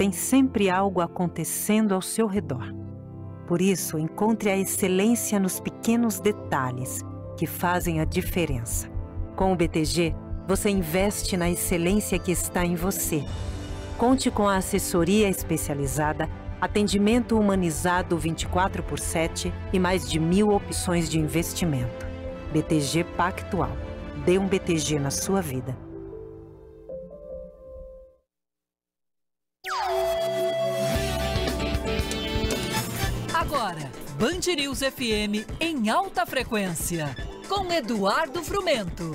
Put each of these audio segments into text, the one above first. tem sempre algo acontecendo ao seu redor. Por isso, encontre a excelência nos pequenos detalhes que fazem a diferença. Com o BTG, você investe na excelência que está em você. Conte com a assessoria especializada, atendimento humanizado 24/7 e mais de 1.000 opções de investimento. BTG Pactual. Dê um BTG na sua vida. Agora, Band News FM em alta frequência, com Eduardo Frumento.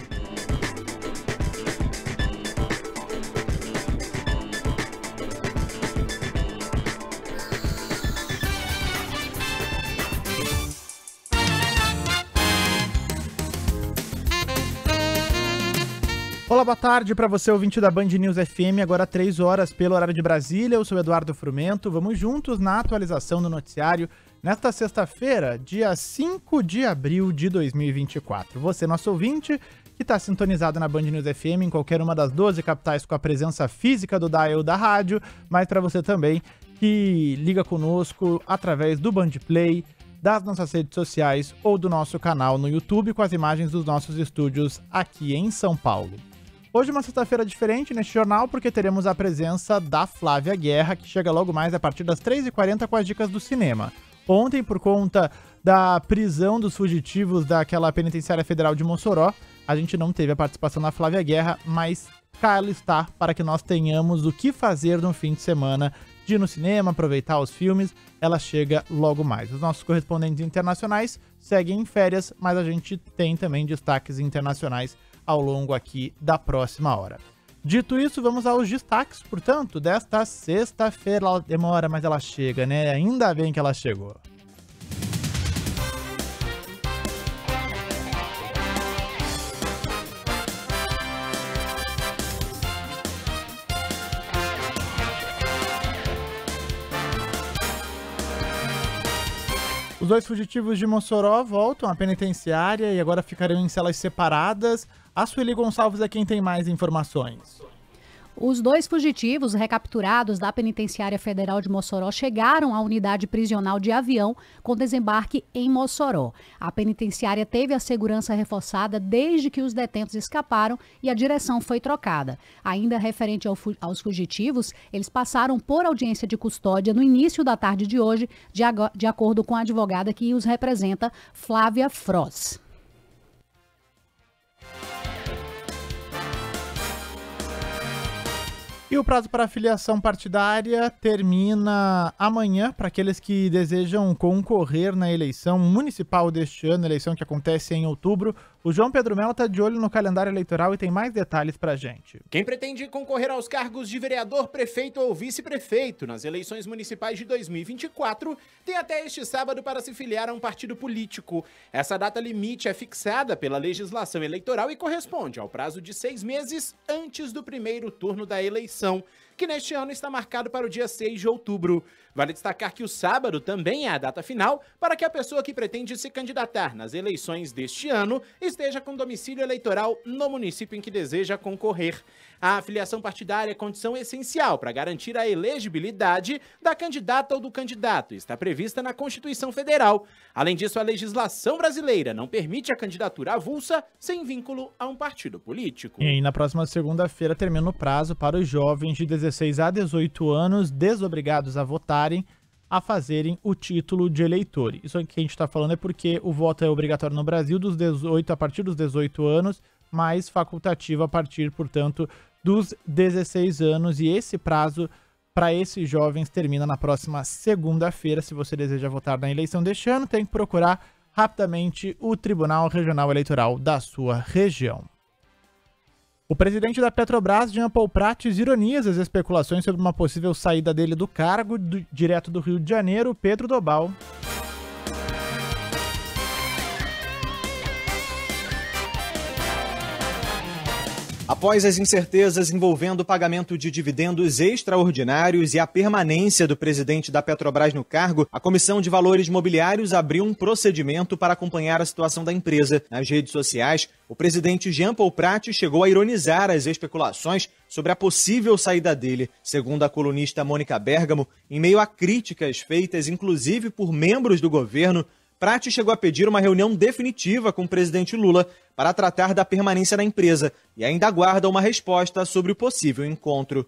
Olá, boa tarde para você, ouvinte da Band News FM, agora 3 horas pelo horário de Brasília. Eu sou Eduardo Frumento, vamos juntos na atualização do noticiário nesta sexta-feira, dia 5 de abril de 2024. Você, nosso ouvinte, que está sintonizado na Band News FM em qualquer uma das 12 capitais com a presença física do dial da rádio, mas para você também que liga conosco através do Band Play, das nossas redes sociais ou do nosso canal no YouTube com as imagens dos nossos estúdios aqui em São Paulo. Hoje é uma sexta-feira diferente neste jornal porque teremos a presença da Flávia Guerra, que chega logo mais a partir das 3h40 com as dicas do cinema. Ontem, por conta da prisão dos fugitivos daquela Penitenciária Federal de Mossoró, a gente não teve a participação da Flávia Guerra, mas cá ela está para que nós tenhamos o que fazer no fim de semana, de ir no cinema, aproveitar os filmes. Ela chega logo mais. Os nossos correspondentes internacionais seguem em férias, mas a gente tem também destaques internacionais ao longo aqui da próxima hora. Dito isso, vamos aos destaques, portanto, desta sexta-feira. Ela demora, mas ela chega, né? Ainda bem que ela chegou. Os dois fugitivos de Mossoró voltam à penitenciária e agora ficarão em celas separadas. A Sueli Gonçalves é quem tem mais informações. Os dois fugitivos recapturados da Penitenciária Federal de Mossoró chegaram à unidade prisional de avião com desembarque em Mossoró. A penitenciária teve a segurança reforçada desde que os detentos escaparam e a direção foi trocada. Ainda referente aos fugitivos, eles passaram por audiência de custódia no início da tarde de hoje, de acordo com a advogada que os representa, Flávia Froz. E o prazo para filiação partidária termina amanhã para aqueles que desejam concorrer na eleição municipal deste ano, eleição que acontece em outubro. O João Pedro Melo está de olho no calendário eleitoral e tem mais detalhes para a gente. Quem pretende concorrer aos cargos de vereador, prefeito ou vice-prefeito nas eleições municipais de 2024 tem até este sábado para se filiar a um partido político. Essa data limite é fixada pela legislação eleitoral e corresponde ao prazo de 6 meses antes do primeiro turno da eleição, que neste ano está marcado para o dia 6 de outubro. Vale destacar que o sábado também é a data final para que a pessoa que pretende se candidatar nas eleições deste ano esteja com domicílio eleitoral no município em que deseja concorrer. A afiliação partidária é condição essencial para garantir a elegibilidade da candidata ou do candidato e está prevista na Constituição Federal. Além disso, a legislação brasileira não permite a candidatura avulsa sem vínculo a um partido político. E aí, na próxima segunda-feira termina o prazo para os jovens de 16 a 18 anos desobrigados a votarem, a fazerem o título de eleitor. Isso que a gente está falando é porque o voto é obrigatório no Brasil a partir dos 18 anos, mas facultativo a partir, portanto, dos 16 anos. E esse prazo para esses jovens termina na próxima segunda-feira. Se você deseja votar na eleição deste ano, tem que procurar rapidamente o Tribunal Regional Eleitoral da sua região. O presidente da Petrobras, Jean Paul Prates, ironiza as especulações sobre uma possível saída dele do cargo, direto do Rio de Janeiro, Pedro Dobal. A Após as incertezas envolvendo o pagamento de dividendos extraordinários e a permanência do presidente da Petrobras no cargo, a Comissão de Valores Mobiliários abriu um procedimento para acompanhar a situação da empresa. Nas redes sociais, o presidente Jean Paul Prates chegou a ironizar as especulações sobre a possível saída dele. Segundo a colunista Mônica Bergamo, em meio a críticas feitas inclusive por membros do governo, Prates chegou a pedir uma reunião definitiva com o presidente Lula para tratar da permanência na empresa e ainda aguarda uma resposta sobre o possível encontro.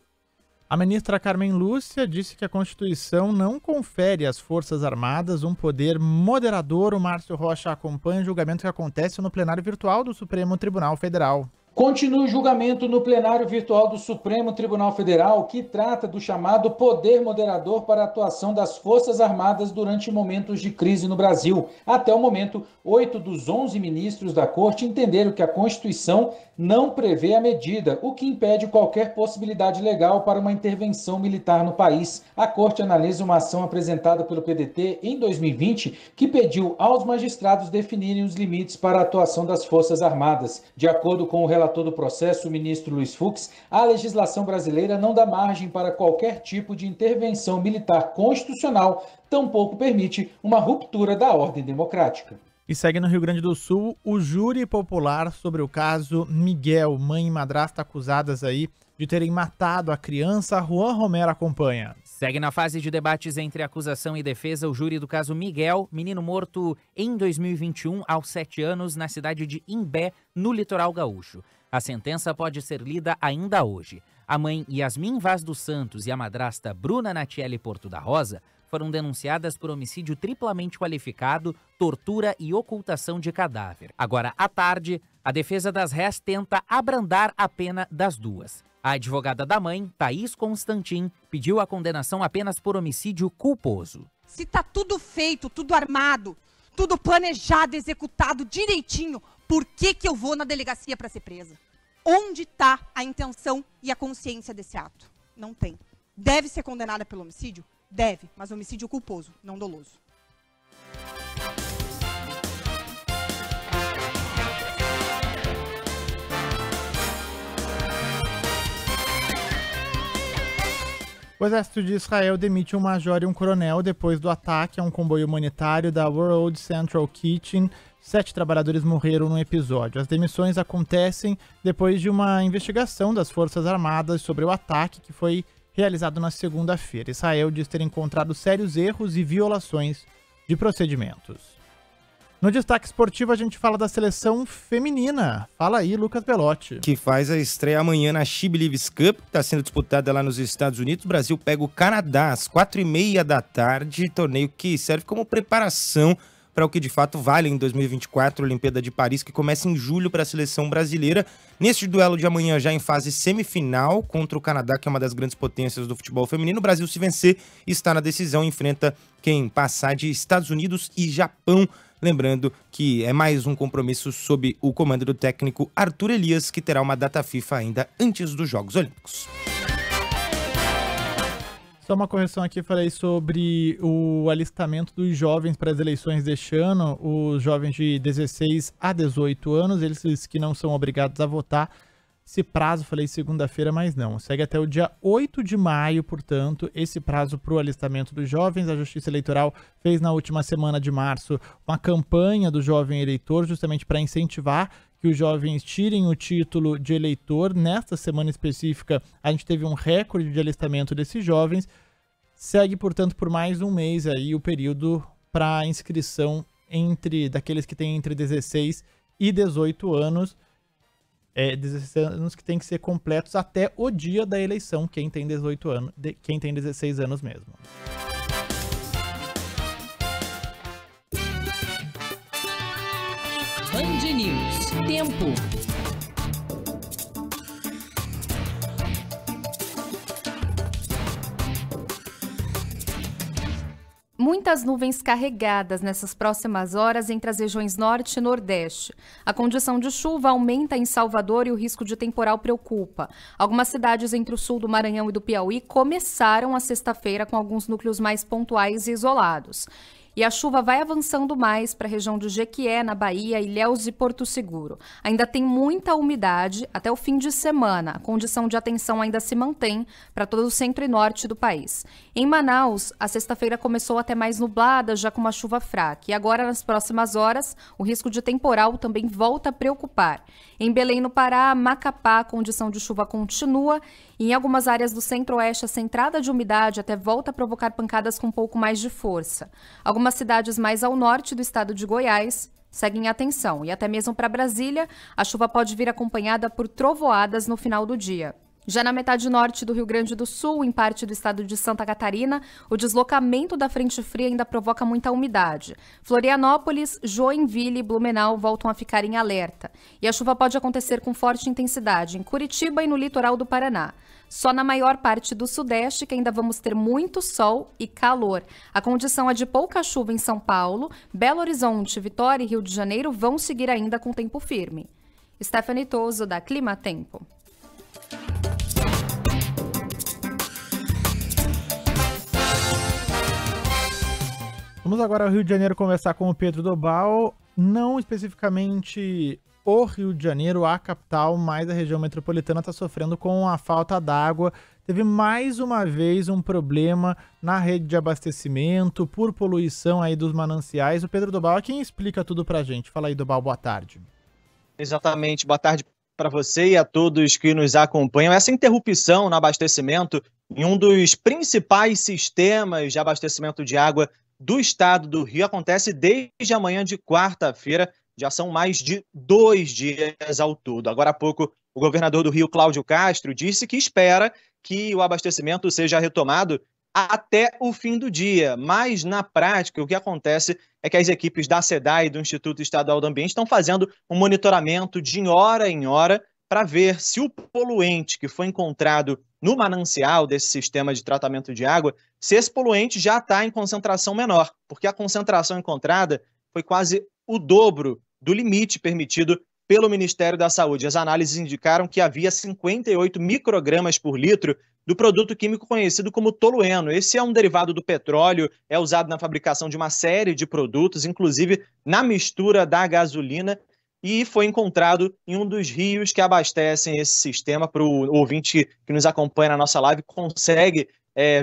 A ministra Carmen Lúcia disse que a Constituição não confere às Forças Armadas um poder moderador. O Márcio Rocha acompanha o julgamento que acontece no plenário virtual do Supremo Tribunal Federal. Continua o julgamento no plenário virtual do Supremo Tribunal Federal, que trata do chamado poder moderador para a atuação das Forças Armadas durante momentos de crise no Brasil. Até o momento, 8 dos 11 ministros da Corte entenderam que a Constituição não prevê a medida, o que impede qualquer possibilidade legal para uma intervenção militar no país. A Corte analisa uma ação apresentada pelo PDT em 2020, que pediu aos magistrados definirem os limites para a atuação das Forças Armadas. De acordo com o relator do processo, o ministro Luiz Fux, a legislação brasileira não dá margem para qualquer tipo de intervenção militar constitucional, tampouco permite uma ruptura da ordem democrática. E segue no Rio Grande do Sul o júri popular sobre o caso Miguel, mãe e madrasta acusadas aí de terem matado a criança. Juan Romero acompanha. Segue na fase de debates entre acusação e defesa o júri do caso Miguel, menino morto em 2021 aos 7 anos na cidade de Imbé, no litoral gaúcho. A sentença pode ser lida ainda hoje. A mãe Yasmin Vaz dos Santos e a madrasta Bruna Natiele Porto da Rosa foram denunciadas por homicídio triplamente qualificado, tortura e ocultação de cadáver. Agora, à tarde, a defesa das réis tenta abrandar a pena das duas. A advogada da mãe, Thaís Constantin, pediu a condenação apenas por homicídio culposo. Se tá tudo feito, tudo armado, tudo planejado, executado direitinho, por que que eu vou na delegacia para ser presa? Onde tá a intenção e a consciência desse ato? Não tem. Deve ser condenada pelo homicídio? Deve, mas homicídio culposo, não doloso. O exército de Israel demite um major e um coronel depois do ataque a um comboio humanitário da World Central Kitchen. 7 trabalhadores morreram no episódio. As demissões acontecem depois de uma investigação das Forças Armadas sobre o ataque que foi realizado na segunda-feira. Israel diz ter encontrado sérios erros e violações de procedimentos. No Destaque Esportivo, a gente fala da seleção feminina. Fala aí, Lucas Belotti. Que faz a estreia amanhã na She Believes Cup, que está sendo disputada lá nos Estados Unidos. O Brasil pega o Canadá às 16h30. Torneio que serve como preparação para o que de fato vale em 2024, a Olimpíada de Paris, que começa em julho para a seleção brasileira. Neste duelo de amanhã, já em fase semifinal, contra o Canadá, que é uma das grandes potências do futebol feminino, o Brasil, se vencer, está na decisão e enfrenta quem passar de Estados Unidos e Japão. Lembrando que é mais um compromisso sob o comando do técnico Arthur Elias, que terá uma data FIFA ainda antes dos Jogos Olímpicos. Só uma correção aqui, falei sobre o alistamento dos jovens para as eleições deste ano. Os jovens de 16 a 18 anos, eles que não são obrigados a votar. Esse prazo, falei segunda-feira, mas não. Segue até o dia 8 de maio, portanto, esse prazo para o alistamento dos jovens. A Justiça Eleitoral fez na última semana de março uma campanha do jovem eleitor, justamente para incentivar que os jovens tirem o título de eleitor. Nesta semana específica, a gente teve um recorde de alistamento desses jovens. Segue, portanto, por mais um mês aí o período para inscrição daqueles que têm entre 16 e 18 anos. 16 anos que tem que ser completos até o dia da eleição, quem tem 16 anos mesmo. Band News, tempo. Muitas nuvens carregadas nessas próximas horas entre as regiões norte e nordeste. A condição de chuva aumenta em Salvador e o risco de temporal preocupa. Algumas cidades entre o sul do Maranhão e do Piauí começaram a sexta-feira com alguns núcleos mais pontuais e isolados. E a chuva vai avançando mais para a região do Jequié, na Bahia, Ilhéus e Porto Seguro. Ainda tem muita umidade até o fim de semana. A condição de atenção ainda se mantém para todo o centro e norte do país. Em Manaus, a sexta-feira começou até mais nublada, já com uma chuva fraca. E agora, nas próximas horas, o risco de temporal também volta a preocupar. Em Belém, no Pará, Macapá, a condição de chuva continua. E em algumas áreas do centro-oeste, essa entrada de umidade até volta a provocar pancadas com um pouco mais de força. Algumas cidades mais ao norte do estado de Goiás seguem atenção. E até mesmo para Brasília, a chuva pode vir acompanhada por trovoadas no final do dia. Já na metade norte do Rio Grande do Sul, em parte do estado de Santa Catarina, o deslocamento da frente fria ainda provoca muita umidade. Florianópolis, Joinville e Blumenau voltam a ficar em alerta. E a chuva pode acontecer com forte intensidade em Curitiba e no litoral do Paraná. Só na maior parte do sudeste que ainda vamos ter muito sol e calor. A condição é de pouca chuva em São Paulo, Belo Horizonte, Vitória e Rio de Janeiro vão seguir ainda com tempo firme. Stephanie Toso, da Clima Tempo. Vamos agora ao Rio de Janeiro conversar com o Pedro Dobal, não especificamente o Rio de Janeiro, a capital, mas a região metropolitana está sofrendo com a falta d'água. Teve mais uma vez um problema na rede de abastecimento por poluição aí dos mananciais. O Pedro Dobal é quem explica tudo pra gente. Fala aí, Dobal, boa tarde. Exatamente, boa tarde para você e a todos que nos acompanham. Essa interrupção no abastecimento em um dos principais sistemas de abastecimento de água do estado do Rio acontece desde a manhã de quarta-feira, já são mais de 2 dias ao todo. Agora há pouco, o governador do Rio, Cláudio Castro, disse que espera que o abastecimento seja retomado até o fim do dia, mas na prática o que acontece é que as equipes da CEDAE e do Instituto Estadual do Ambiente estão fazendo um monitoramento de hora em hora para ver se o poluente que foi encontrado no manancial desse sistema de tratamento de água, se esse poluente já está em concentração menor, porque a concentração encontrada foi quase o dobro do limite permitido pelo Ministério da Saúde. As análises indicaram que havia 58 microgramas por litro do produto químico conhecido como tolueno. Esse é um derivado do petróleo, é usado na fabricação de uma série de produtos, inclusive na mistura da gasolina, e foi encontrado em um dos rios que abastecem esse sistema. Para o ouvinte que nos acompanha na nossa live, consegue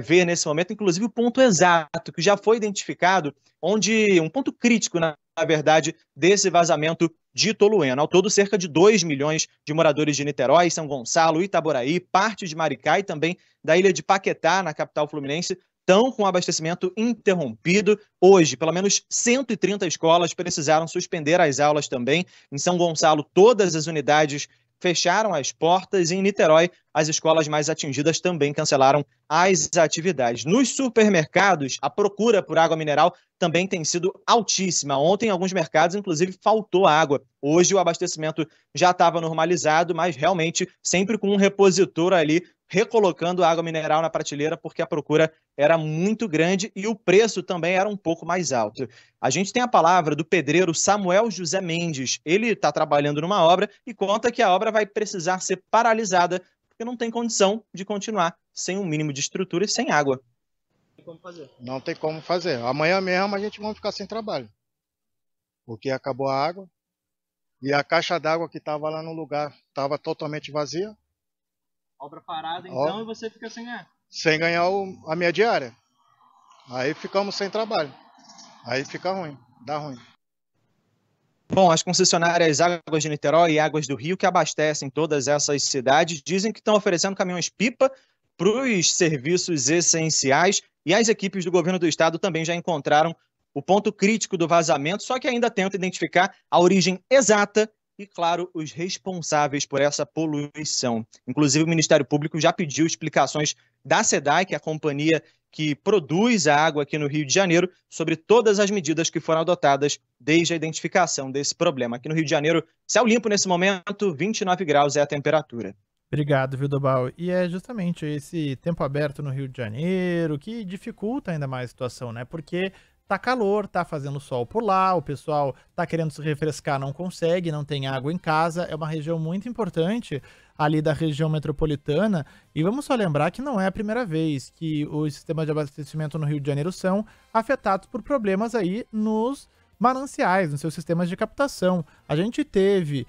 ver nesse momento, inclusive, o ponto exato que já foi identificado, onde um ponto crítico, na verdade, desse vazamento de tolueno. Ao todo, cerca de 2 milhões de moradores de Niterói, São Gonçalo, Itaboraí, parte de Maricá e também da ilha de Paquetá, na capital fluminense, estão com o abastecimento interrompido. Hoje, pelo menos 130 escolas precisaram suspender as aulas também. Em São Gonçalo, todas as unidades fecharam as portas. E em Niterói, as escolas mais atingidas também cancelaram as atividades. Nos supermercados, a procura por água mineral também tem sido altíssima. Ontem, em alguns mercados, inclusive, faltou água. Hoje, o abastecimento já estava normalizado, mas realmente sempre com um repositor ali recolocando água mineral na prateleira, porque a procura era muito grande e o preço também era um pouco mais alto. A gente tem a palavra do pedreiro Samuel José Mendes. Ele está trabalhando numa obra e conta que a obra vai precisar ser paralisada, porque não tem condição de continuar sem um mínimo de estrutura e sem água. Não tem como fazer. Não tem como fazer. Amanhã mesmo a gente vai ficar sem trabalho, porque acabou a água e a caixa d'água que estava lá no lugar estava totalmente vazia. Obra parada, então, e você fica sem ganhar? Sem ganhar a minha diária. Aí ficamos sem trabalho. Aí fica ruim, dá ruim. Bom, as concessionárias Águas de Niterói e Águas do Rio, que abastecem todas essas cidades, dizem que estão oferecendo caminhões-pipa para os serviços essenciais, e as equipes do governo do estado também já encontraram o ponto crítico do vazamento, só que ainda tentam identificar a origem exata e, claro, os responsáveis por essa poluição. Inclusive, o Ministério Público já pediu explicações da CEDAE, que é a companhia que produz a água aqui no Rio de Janeiro, sobre todas as medidas que foram adotadas desde a identificação desse problema. Aqui no Rio de Janeiro, céu limpo nesse momento, 29 graus é a temperatura. Obrigado, viu, Dobal? E é justamente esse tempo aberto no Rio de Janeiro que dificulta ainda mais a situação, né? Porque tá calor, tá fazendo sol por lá, o pessoal tá querendo se refrescar, não consegue, não tem água em casa. É uma região muito importante ali da região metropolitana. E vamos só lembrar que não é a primeira vez que os sistemas de abastecimento no Rio de Janeiro são afetados por problemas aí nos mananciais, nos seus sistemas de captação. A gente teve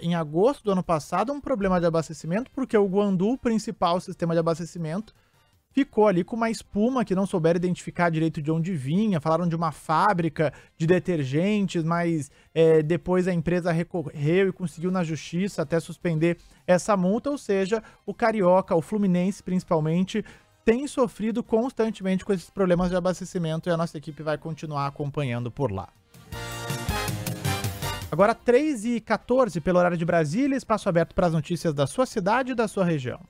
em agosto do ano passado um problema de abastecimento porque o Guandu, o principal sistema de abastecimento, ficou ali com uma espuma que não souberam identificar direito de onde vinha. Falaram de uma fábrica de detergentes, mas depois a empresa recorreu e conseguiu na justiça até suspender essa multa. Ou seja, o carioca, o fluminense principalmente, tem sofrido constantemente com esses problemas de abastecimento e a nossa equipe vai continuar acompanhando por lá. Agora 3h14 pelo horário de Brasília, espaço aberto para as notícias da sua cidade e da sua região.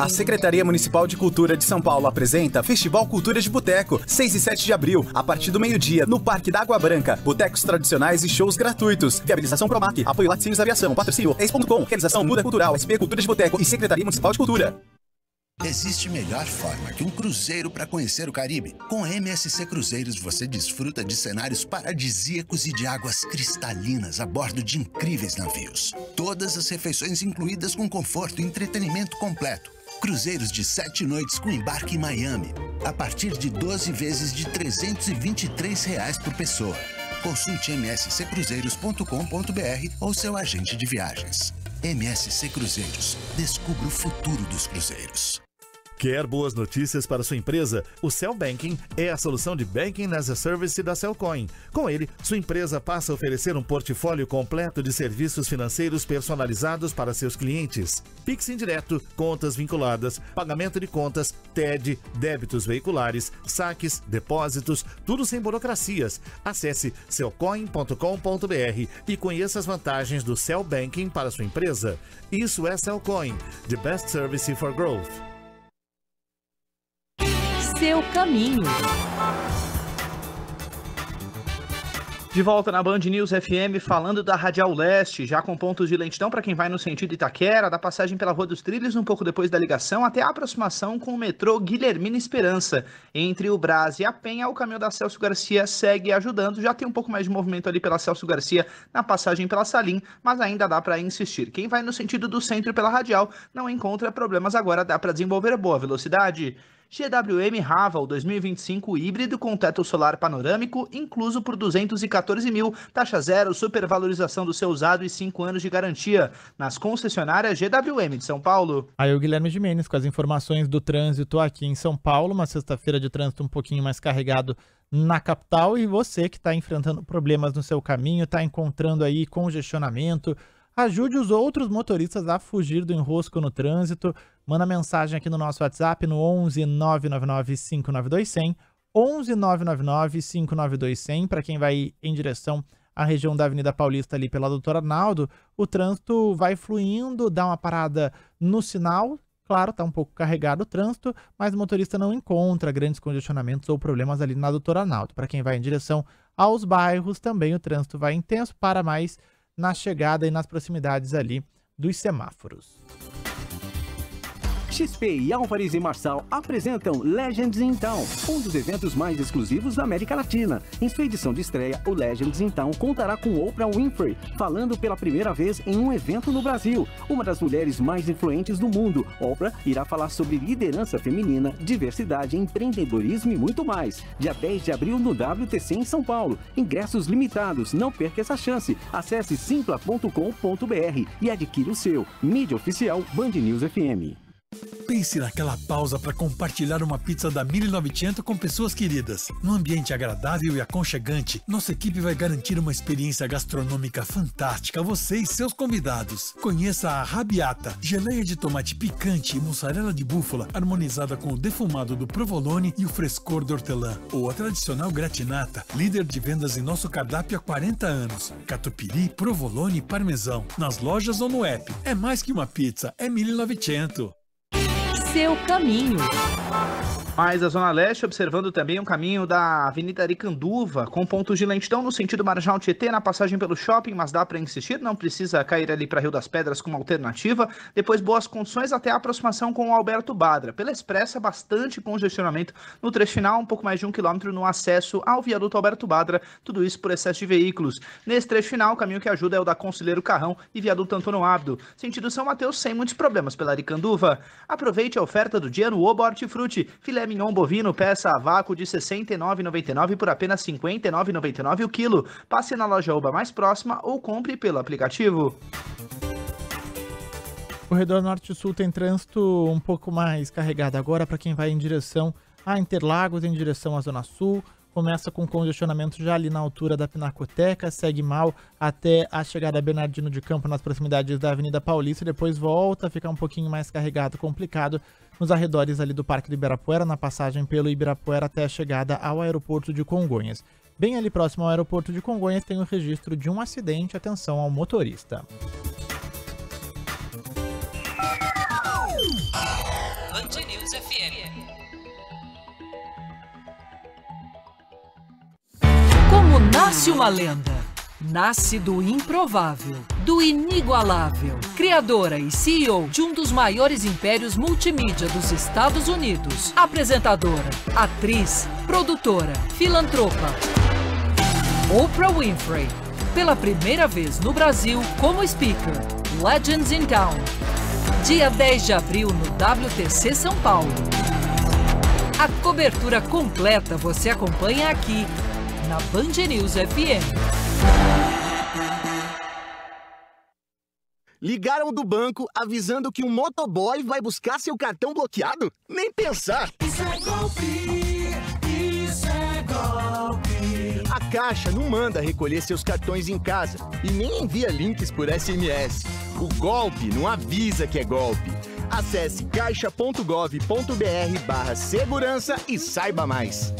A Secretaria Municipal de Cultura de São Paulo apresenta Festival Cultura de Boteco, 6 e 7 de abril, a partir do meio-dia, no Parque da Água Branca. Botecos tradicionais e shows gratuitos. Viabilização Promac, apoio Laticínios Aviação, patrocínio ex.com, realização Muda Cultural, SP Cultura de Boteco e Secretaria Municipal de Cultura. Existe melhor forma que um cruzeiro para conhecer o Caribe. Com a MSC Cruzeiros você desfruta de cenários paradisíacos e de águas cristalinas a bordo de incríveis navios. Todas as refeições incluídas com conforto e entretenimento completo. Cruzeiros de 7 noites com embarque em Miami, a partir de 12 vezes de R$ 323 por pessoa. Consulte msccruzeiros.com.br ou seu agente de viagens. MSC Cruzeiros. Descubra o futuro dos cruzeiros. Quer boas notícias para sua empresa? O Cell Banking é a solução de Banking as a Service da Cellcoin. Com ele, sua empresa passa a oferecer um portfólio completo de serviços financeiros personalizados para seus clientes. Pix indireto, contas vinculadas, pagamento de contas, TED, débitos veiculares, saques, depósitos, tudo sem burocracias. Acesse cellcoin.com.br e conheça as vantagens do Cell Banking para sua empresa. Isso é Cellcoin, the best service for growth. Seu caminho. De volta na Band News FM, falando da Radial Leste, já com pontos de lentidão para quem vai no sentido Itaquera, da passagem pela Rua dos Trilhos, um pouco depois da ligação, até a aproximação com o metrô Guilhermina Esperança. Entre o Brás e a Penha, o caminho da Celso Garcia segue ajudando, já tem um pouco mais de movimento ali pela Celso Garcia, na passagem pela Salim, mas ainda dá para insistir. Quem vai no sentido do centro pela Radial não encontra problemas agora, dá para desenvolver boa velocidade. GWM Raval 2025 híbrido com teto solar panorâmico, incluso por 214 mil, taxa zero, supervalorização do seu usado e 5 anos de garantia nas concessionárias GWM de São Paulo. Aí o Guilherme Gimenez com as informações do trânsito aqui em São Paulo, uma sexta-feira de trânsito um pouquinho mais carregado na capital, e você que está enfrentando problemas no seu caminho, está encontrando aí congestionamento, ajude os outros motoristas a fugir do enrosco no trânsito. Manda mensagem aqui no nosso WhatsApp no 11 999 592 100, 11 999 592 100, para quem vai em direção à região da Avenida Paulista ali pela Doutor Arnaldo. O trânsito vai fluindo, dá uma parada no sinal, claro, tá um pouco carregado o trânsito, mas o motorista não encontra grandes congestionamentos ou problemas ali na Doutor Arnaldo. Para quem vai em direção aos bairros também o trânsito vai intenso, para mais na chegada e nas proximidades ali dos semáforos. XP e Álvares e Marçal apresentam Legends in Town, um dos eventos mais exclusivos da América Latina. Em sua edição de estreia, o Legends in Town contará com Oprah Winfrey, falando pela primeira vez em um evento no Brasil. Uma das mulheres mais influentes do mundo, Oprah irá falar sobre liderança feminina, diversidade, empreendedorismo e muito mais. Dia 10 de abril no WTC em São Paulo. Ingressos limitados, não perca essa chance. Acesse simpla.com.br e adquira o seu. Mídia oficial Band News FM. Pense naquela pausa para compartilhar uma pizza da 1900 com pessoas queridas. Num ambiente agradável e aconchegante, nossa equipe vai garantir uma experiência gastronômica fantástica a você e seus convidados. Conheça a Rabiata, geleia de tomate picante e mussarela de búfala, harmonizada com o defumado do provolone e o frescor do hortelã. Ou a tradicional gratinata, líder de vendas em nosso cardápio há 40 anos. Catupiry, provolone e parmesão, nas lojas ou no app. É mais que uma pizza, é 1900. Seu caminho. Mas a Zona Leste observando também o caminho da Avenida Aricanduva, com pontos de lentidão no sentido Marginal Tietê, na passagem pelo shopping, mas dá para insistir, não precisa cair ali para Rio das Pedras como alternativa. Depois, boas condições até a aproximação com o Alberto Badra. Pela Expressa, bastante congestionamento no trecho final, um pouco mais de 1 km no acesso ao viaduto Alberto Badra, tudo isso por excesso de veículos. Nesse trecho final, o caminho que ajuda é o da Conselheiro Carrão e viaduto Antônio Ábido. Sentido São Mateus, sem muitos problemas pela Aricanduva. Aproveite a oferta do dia no Oba Hortifruti. Filé mignon bovino, peça a vácuo de R$ 69,99 por apenas R$ 59,99 o quilo. Passe na loja Oba mais próxima ou compre pelo aplicativo. O corredor norte-sul tem trânsito um pouco mais carregado agora para quem vai em direção a Interlagos, em direção à Zona Sul. Começa com congestionamento já ali na altura da Pinacoteca, segue mal até a chegada a Bernardino de Campo, nas proximidades da Avenida Paulista, depois volta a ficar um pouquinho mais carregado, complicado, nos arredores ali do Parque do Ibirapuera, na passagem pelo Ibirapuera até a chegada ao aeroporto de Congonhas. Bem ali próximo ao aeroporto de Congonhas tem o registro de um acidente, atenção ao motorista. Band News FM. Como nasce uma lenda? Nasce do improvável, do inigualável. Criadora e CEO de um dos maiores impérios multimídia dos Estados Unidos. Apresentadora, atriz, produtora, filantropa. Oprah Winfrey. Pela primeira vez no Brasil como speaker. Legends in Town. Dia 10 de abril no WTC São Paulo. A cobertura completa você acompanha aqui na Band News FM. Ligaram do banco avisando que um motoboy vai buscar seu cartão bloqueado? Nem pensar! Isso é golpe! Isso é golpe! A Caixa não manda recolher seus cartões em casa e nem envia links por SMS. O golpe não avisa que é golpe. Acesse caixa.gov.br/segurança e saiba mais.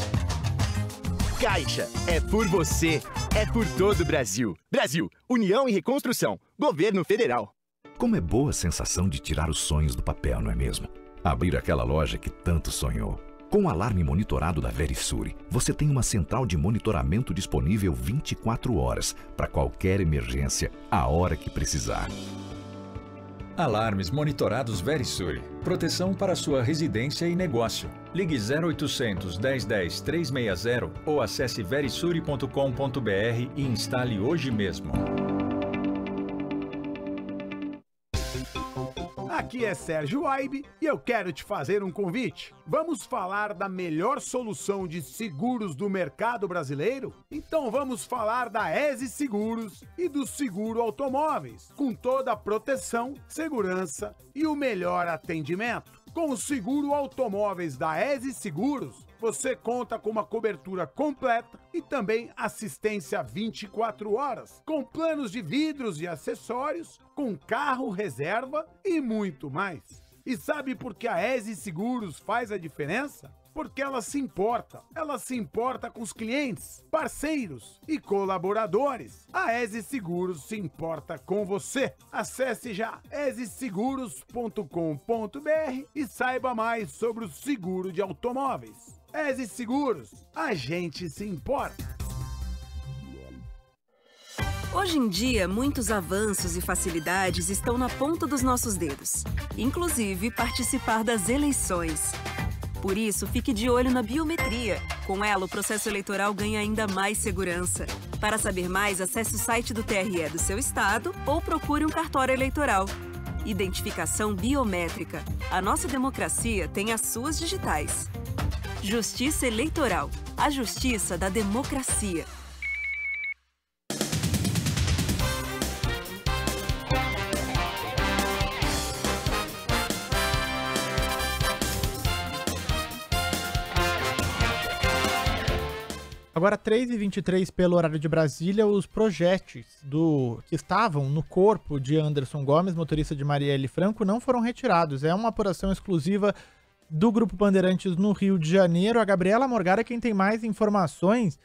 Caixa, é por você, é por todo o Brasil. Brasil, União e Reconstrução, Governo Federal. Como é boa a sensação de tirar os sonhos do papel, não é mesmo? Abrir aquela loja que tanto sonhou. Com o alarme monitorado da Verisure, você tem uma central de monitoramento disponível 24 horas para qualquer emergência, a hora que precisar. Alarmes monitorados Verisure. Proteção para sua residência e negócio. Ligue 0800 1010 360 ou acesse verisure.com.br e instale hoje mesmo. Aqui é Sérgio Aibe e eu quero te fazer um convite. Vamos falar da melhor solução de seguros do mercado brasileiro? Então vamos falar da ESI Seguros e do Seguro Automóveis, com toda a proteção, segurança e o melhor atendimento. Com o Seguro Automóveis da ESI Seguros, você conta com uma cobertura completa e também assistência 24 horas, com planos de vidros e acessórios, com carro reserva e muito mais. E sabe por que a ESI Seguros faz a diferença? Porque ela se importa com os clientes, parceiros e colaboradores. A ESI Seguros se importa com você. Acesse já eseguros.com.br e saiba mais sobre o seguro de automóveis. ESI Seguros, a gente se importa. Hoje em dia, muitos avanços e facilidades estão na ponta dos nossos dedos, inclusive participar das eleições. Por isso, fique de olho na biometria. Com ela, o processo eleitoral ganha ainda mais segurança. Para saber mais, acesse o site do TRE do seu estado ou procure um cartório eleitoral. Identificação biométrica. A nossa democracia tem as suas digitais. Justiça Eleitoral. A justiça da democracia. Agora, 3h23 pelo horário de Brasília, os projéteis que estavam no corpo de Anderson Gomes, motorista de Marielle Franco, não foram retirados. É uma apuração exclusiva do Grupo Bandeirantes no Rio de Janeiro. A Gabriela Morgara é quem tem mais informações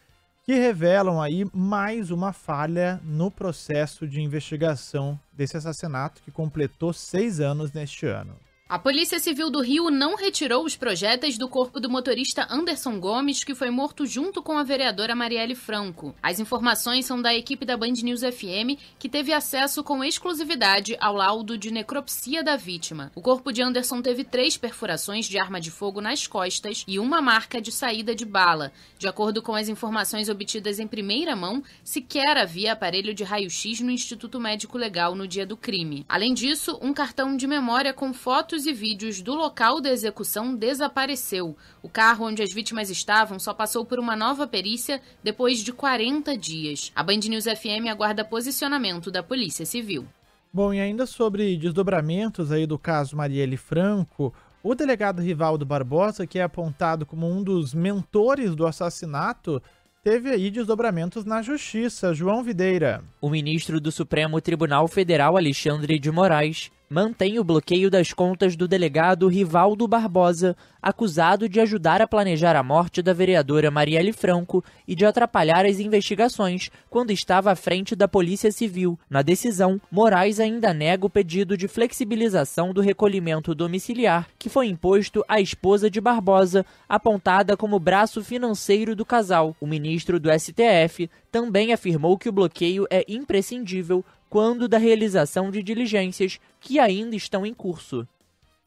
que revelam aí mais uma falha no processo de investigação desse assassinato que completou 6 anos neste ano. A Polícia Civil do Rio não retirou os projéteis do corpo do motorista Anderson Gomes, que foi morto junto com a vereadora Marielle Franco. As informações são da equipe da Band News FM, que teve acesso com exclusividade ao laudo de necropsia da vítima. O corpo de Anderson teve 3 perfurações de arma de fogo nas costas e uma marca de saída de bala. De acordo com as informações obtidas em primeira mão, sequer havia aparelho de raio-x no Instituto Médico Legal no dia do crime. Além disso, um cartão de memória com fotos e vídeos do local da execução desapareceu. O carro onde as vítimas estavam só passou por uma nova perícia depois de 40 dias. A Band News FM aguarda posicionamento da Polícia Civil. Bom, e ainda sobre desdobramentos aí do caso Marielle Franco, o delegado Rivaldo Barbosa, que é apontado como um dos mentores do assassinato, teve aí desdobramentos na Justiça. João Videira. O ministro do Supremo Tribunal Federal, Alexandre de Moraes, mantém o bloqueio das contas do delegado Rivaldo Barbosa, acusado de ajudar a planejar a morte da vereadora Marielle Franco e de atrapalhar as investigações quando estava à frente da Polícia Civil. Na decisão, Moraes ainda nega o pedido de flexibilização do recolhimento domiciliar que foi imposto à esposa de Barbosa, apontada como braço financeiro do casal. O ministro do STF também afirmou que o bloqueio é imprescindível quando da realização de diligências que ainda estão em curso.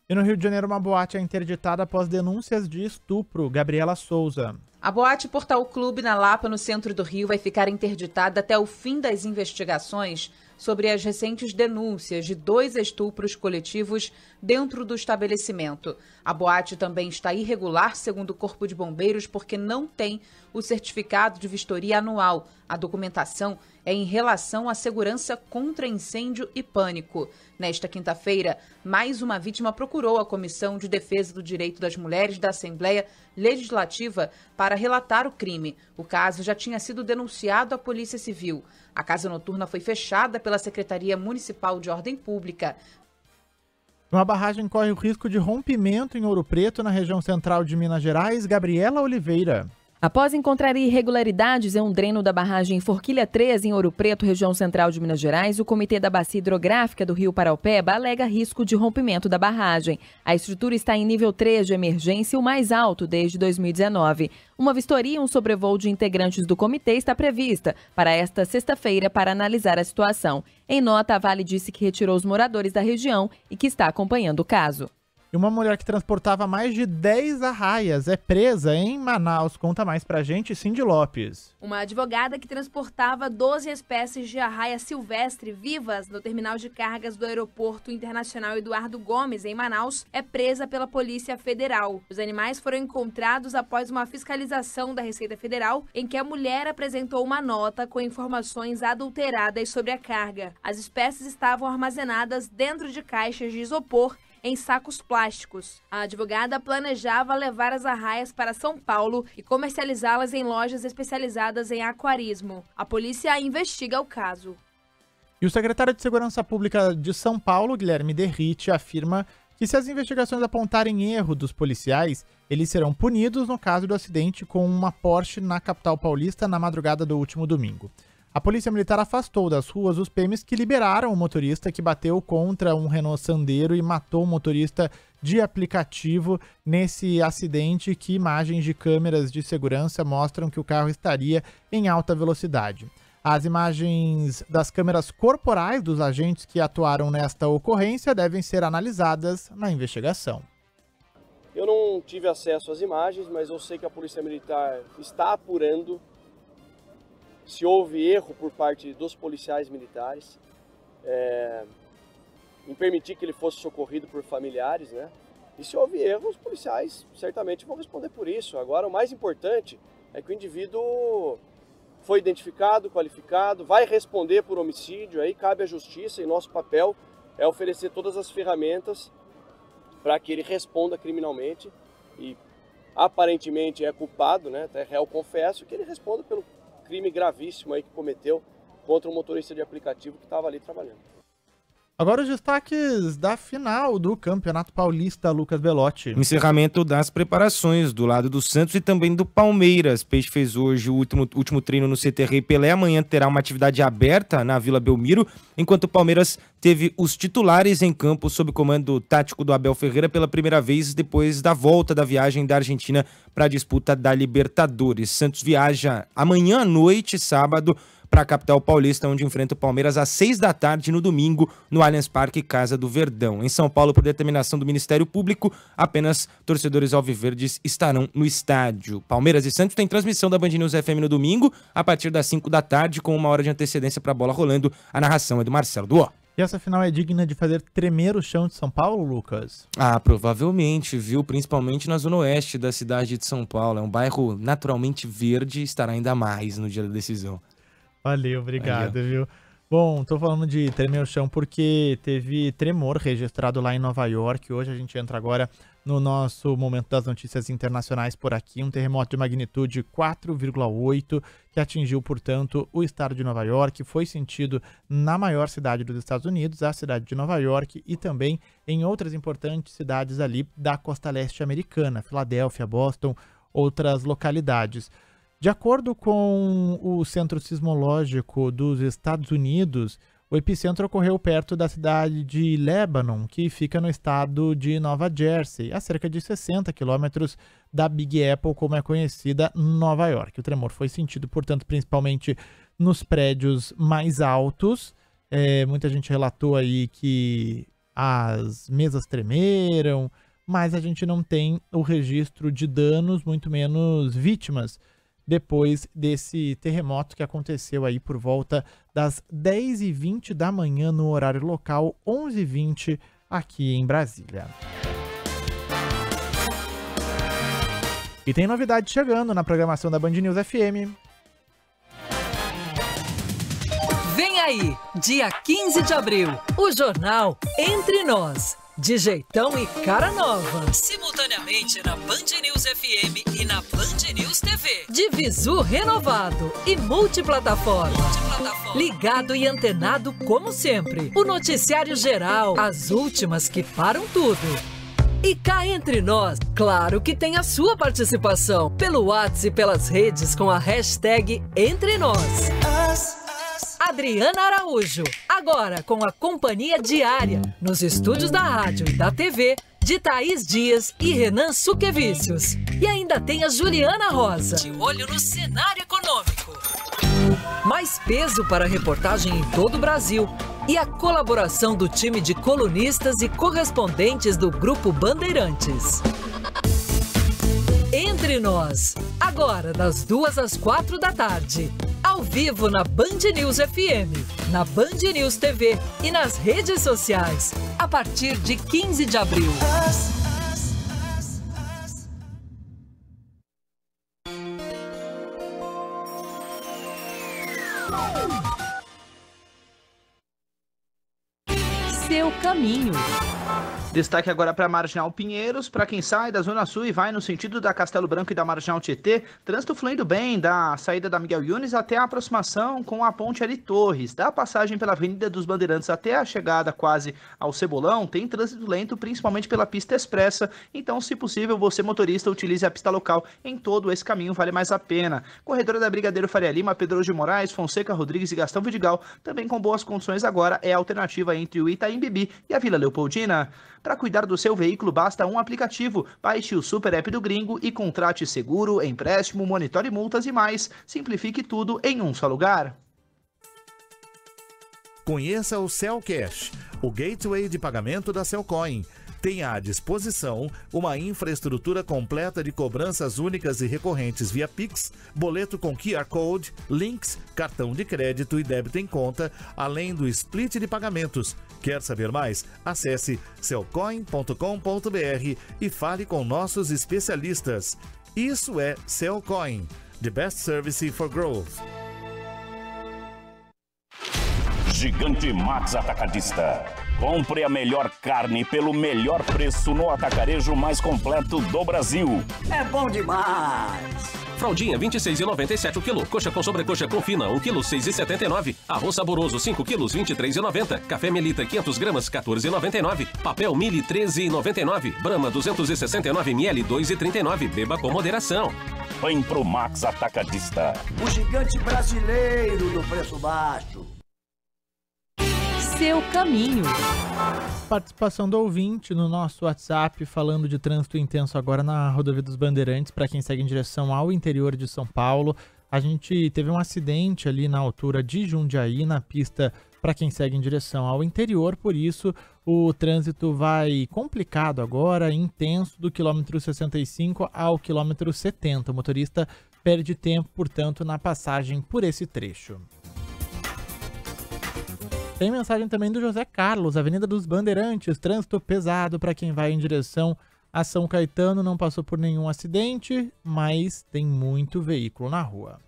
E no Rio de Janeiro, uma boate é interditada após denúncias de estupro. Gabriela Souza. A boate Portal Clube, na Lapa, no centro do Rio, vai ficar interditada até o fim das investigações sobre as recentes denúncias de 2 estupros coletivos dentro do estabelecimento. A boate também está irregular, segundo o Corpo de Bombeiros, porque não tem o certificado de vistoria anual. A documentação é em relação à segurança contra incêndio e pânico. Nesta quinta-feira, mais uma vítima procurou a Comissão de Defesa do Direito das Mulheres da Assembleia Legislativa para relatar o crime. O caso já tinha sido denunciado à Polícia Civil. A casa noturna foi fechada pela Secretaria Municipal de Ordem Pública. Uma barragem corre o risco de rompimento em Ouro Preto, na região central de Minas Gerais. Gabriela Oliveira. Após encontrar irregularidades em um dreno da barragem Forquilha 3, em Ouro Preto, região central de Minas Gerais, o Comitê da Bacia Hidrográfica do Rio Paraopeba alega risco de rompimento da barragem. A estrutura está em nível 3 de emergência, o mais alto desde 2019. Uma vistoria e um sobrevoo de integrantes do comitê está prevista para esta sexta-feira para analisar a situação. Em nota, a Vale disse que retirou os moradores da região e que está acompanhando o caso. E uma mulher que transportava mais de 10 arraias é presa em Manaus. Conta mais pra gente, Cindy Lopes. Uma advogada que transportava 12 espécies de arraia silvestre vivas no terminal de cargas do Aeroporto Internacional Eduardo Gomes, em Manaus, é presa pela Polícia Federal. Os animais foram encontrados após uma fiscalização da Receita Federal, em que a mulher apresentou uma nota com informações adulteradas sobre a carga. As espécies estavam armazenadas dentro de caixas de isopor, em sacos plásticos. A advogada planejava levar as arraias para São Paulo e comercializá-las em lojas especializadas em aquarismo. A polícia investiga o caso. E o secretário de Segurança Pública de São Paulo, Guilherme Derrite, afirma que se as investigações apontarem erro dos policiais, eles serão punidos no caso do acidente com uma Porsche na capital paulista na madrugada do último domingo. A Polícia Militar afastou das ruas os PMs que liberaram o motorista que bateu contra um Renault Sandero e matou o motorista de aplicativo nesse acidente que imagens de câmeras de segurança mostram que o carro estaria em alta velocidade. As imagens das câmeras corporais dos agentes que atuaram nesta ocorrência devem ser analisadas na investigação. Eu não tive acesso às imagens, mas eu sei que a Polícia Militar está apurando se houve erro por parte dos policiais militares em permitir que ele fosse socorrido por familiares, né? E se houve erro, os policiais certamente vão responder por isso. Agora, o mais importante é que o indivíduo foi identificado, qualificado, vai responder por homicídio, aí cabe à justiça e nosso papel é oferecer todas as ferramentas para que ele responda criminalmente e aparentemente é culpado, né? Até réu confesso, que ele responda pelo crime gravíssimo aí que cometeu contra um motorista de aplicativo que estava ali trabalhando. Agora os destaques da final do Campeonato Paulista, Lucas Belotti. Encerramento das preparações do lado do Santos e também do Palmeiras. Peixe fez hoje o último treino no CT Rei Pelé. Amanhã terá uma atividade aberta na Vila Belmiro, enquanto o Palmeiras teve os titulares em campo sob comando tático do Abel Ferreira pela primeira vez depois da volta da viagem da Argentina para a disputa da Libertadores. Santos viaja amanhã à noite, sábado, para a capital paulista, onde enfrenta o Palmeiras às 18h no domingo, no Allianz Parque, Casa do Verdão. Em São Paulo, por determinação do Ministério Público, apenas torcedores alviverdes estarão no estádio. Palmeiras e Santos têm transmissão da Band News FM no domingo, a partir das 17h, com 1 hora de antecedência para a bola rolando. A narração é do Marcelo Duó. E essa final é digna de fazer tremer o chão de São Paulo, Lucas? Ah, provavelmente, viu? Principalmente na zona oeste da cidade de São Paulo. É um bairro naturalmente verde e estará ainda mais no dia da decisão. Valeu, obrigado, viu? Bom, tô falando de tremer o chão porque teve tremor registrado lá em Nova York. Hoje a gente entra agora no nosso momento das notícias internacionais por aqui. Um terremoto de magnitude 4,8 que atingiu, portanto, o estado de Nova York. Foi sentido na maior cidade dos Estados Unidos, a cidade de Nova York, e também em outras importantes cidades ali da costa leste americana, Filadélfia, Boston, outras localidades. De acordo com o Centro Sismológico dos Estados Unidos, o epicentro ocorreu perto da cidade de Lebanon, que fica no estado de Nova Jersey, a cerca de 60 quilômetros da Big Apple, como é conhecida, Nova York. O tremor foi sentido, portanto, principalmente nos prédios mais altos. Muita gente relatou aí que as mesas tremeram, mas a gente não tem o registro de danos, muito menos vítimas, depois desse terremoto que aconteceu aí por volta das 10h20 da manhã no horário local, 11h20 aqui em Brasília. E tem novidade chegando na programação da Band News FM. Vem aí, dia 15 de abril, o jornal Entre Nós. De jeitão e cara nova. Simultaneamente na Band News FM e na Band News TV. De visu renovado e multiplataforma. Ligado e antenado como sempre. O noticiário geral, as últimas que param tudo. E cá entre nós, claro que tem a sua participação. Pelo WhatsApp e pelas redes com a hashtag Entre Nós. Adriana Araújo, agora com a companhia diária, nos estúdios da rádio e da TV, de Thaís Dias e Renan Suquevicius. E ainda tem a Juliana Rosa, de olho no cenário econômico. Mais peso para a reportagem em todo o Brasil e a colaboração do time de colunistas e correspondentes do Grupo Bandeirantes. Entre Nós, agora das 14h às 16h, ao vivo na Band News FM, na Band News TV e nas redes sociais, a partir de 15 de abril. Seu caminho. Destaque agora para a Marginal Pinheiros, para quem sai da Zona Sul e vai no sentido da Castelo Branco e da Marginal Tietê, trânsito fluindo bem da saída da Miguel Yunes até a aproximação com a Ponte Ari Torres. Da passagem pela Avenida dos Bandeirantes até a chegada quase ao Cebolão, tem trânsito lento, principalmente pela pista expressa, então se possível você motorista utilize a pista local, em todo esse caminho vale mais a pena. Corredora da Brigadeiro Faria Lima, Pedro de Moraes, Fonseca Rodrigues e Gastão Vidigal, também com boas condições agora, é a alternativa entre o Itaim Bibi e a Vila Leopoldina. Para cuidar do seu veículo, basta um aplicativo. Baixe o Super App do Gringo e contrate seguro, empréstimo, monitore multas e mais. Simplifique tudo em um só lugar. Conheça o Cell Cash, o gateway de pagamento da Cellcoin. Tem à disposição uma infraestrutura completa de cobranças únicas e recorrentes via Pix, boleto com QR Code, links, cartão de crédito e débito em conta, além do split de pagamentos. Quer saber mais? Acesse cellcoin.com.br e fale com nossos especialistas. Isso é Cellcoin, the best service for growth. Gigante Max Atacadista. Compre a melhor carne pelo melhor preço no atacarejo mais completo do Brasil. É bom demais! Fraldinha, R$26,97 o quilo. Coxa com sobrecoxa com fina, 1 quilo, R$6,79. Arroz saboroso, 5 quilos, R$23,90. Café Melita, 500 gramas, R$14,99. Papel Mili, R$13,99. Brahma, 269 ml, R$2,39. Beba com moderação. Vem pro Max Atacadista, o gigante brasileiro do preço baixo. Seu caminho. Participação do ouvinte no nosso WhatsApp, falando de trânsito intenso agora na rodovia dos Bandeirantes, para quem segue em direção ao interior de São Paulo. A gente teve um acidente ali na altura de Jundiaí, na pista para quem segue em direção ao interior, por isso o trânsito vai complicado agora, intenso, do quilômetro 65 ao quilômetro 70. O motorista perde tempo, portanto, na passagem por esse trecho. Tem mensagem também do José Carlos, Avenida dos Bandeirantes, trânsito pesado para quem vai em direção a São Caetano, não passou por nenhum acidente, mas tem muito veículo na rua.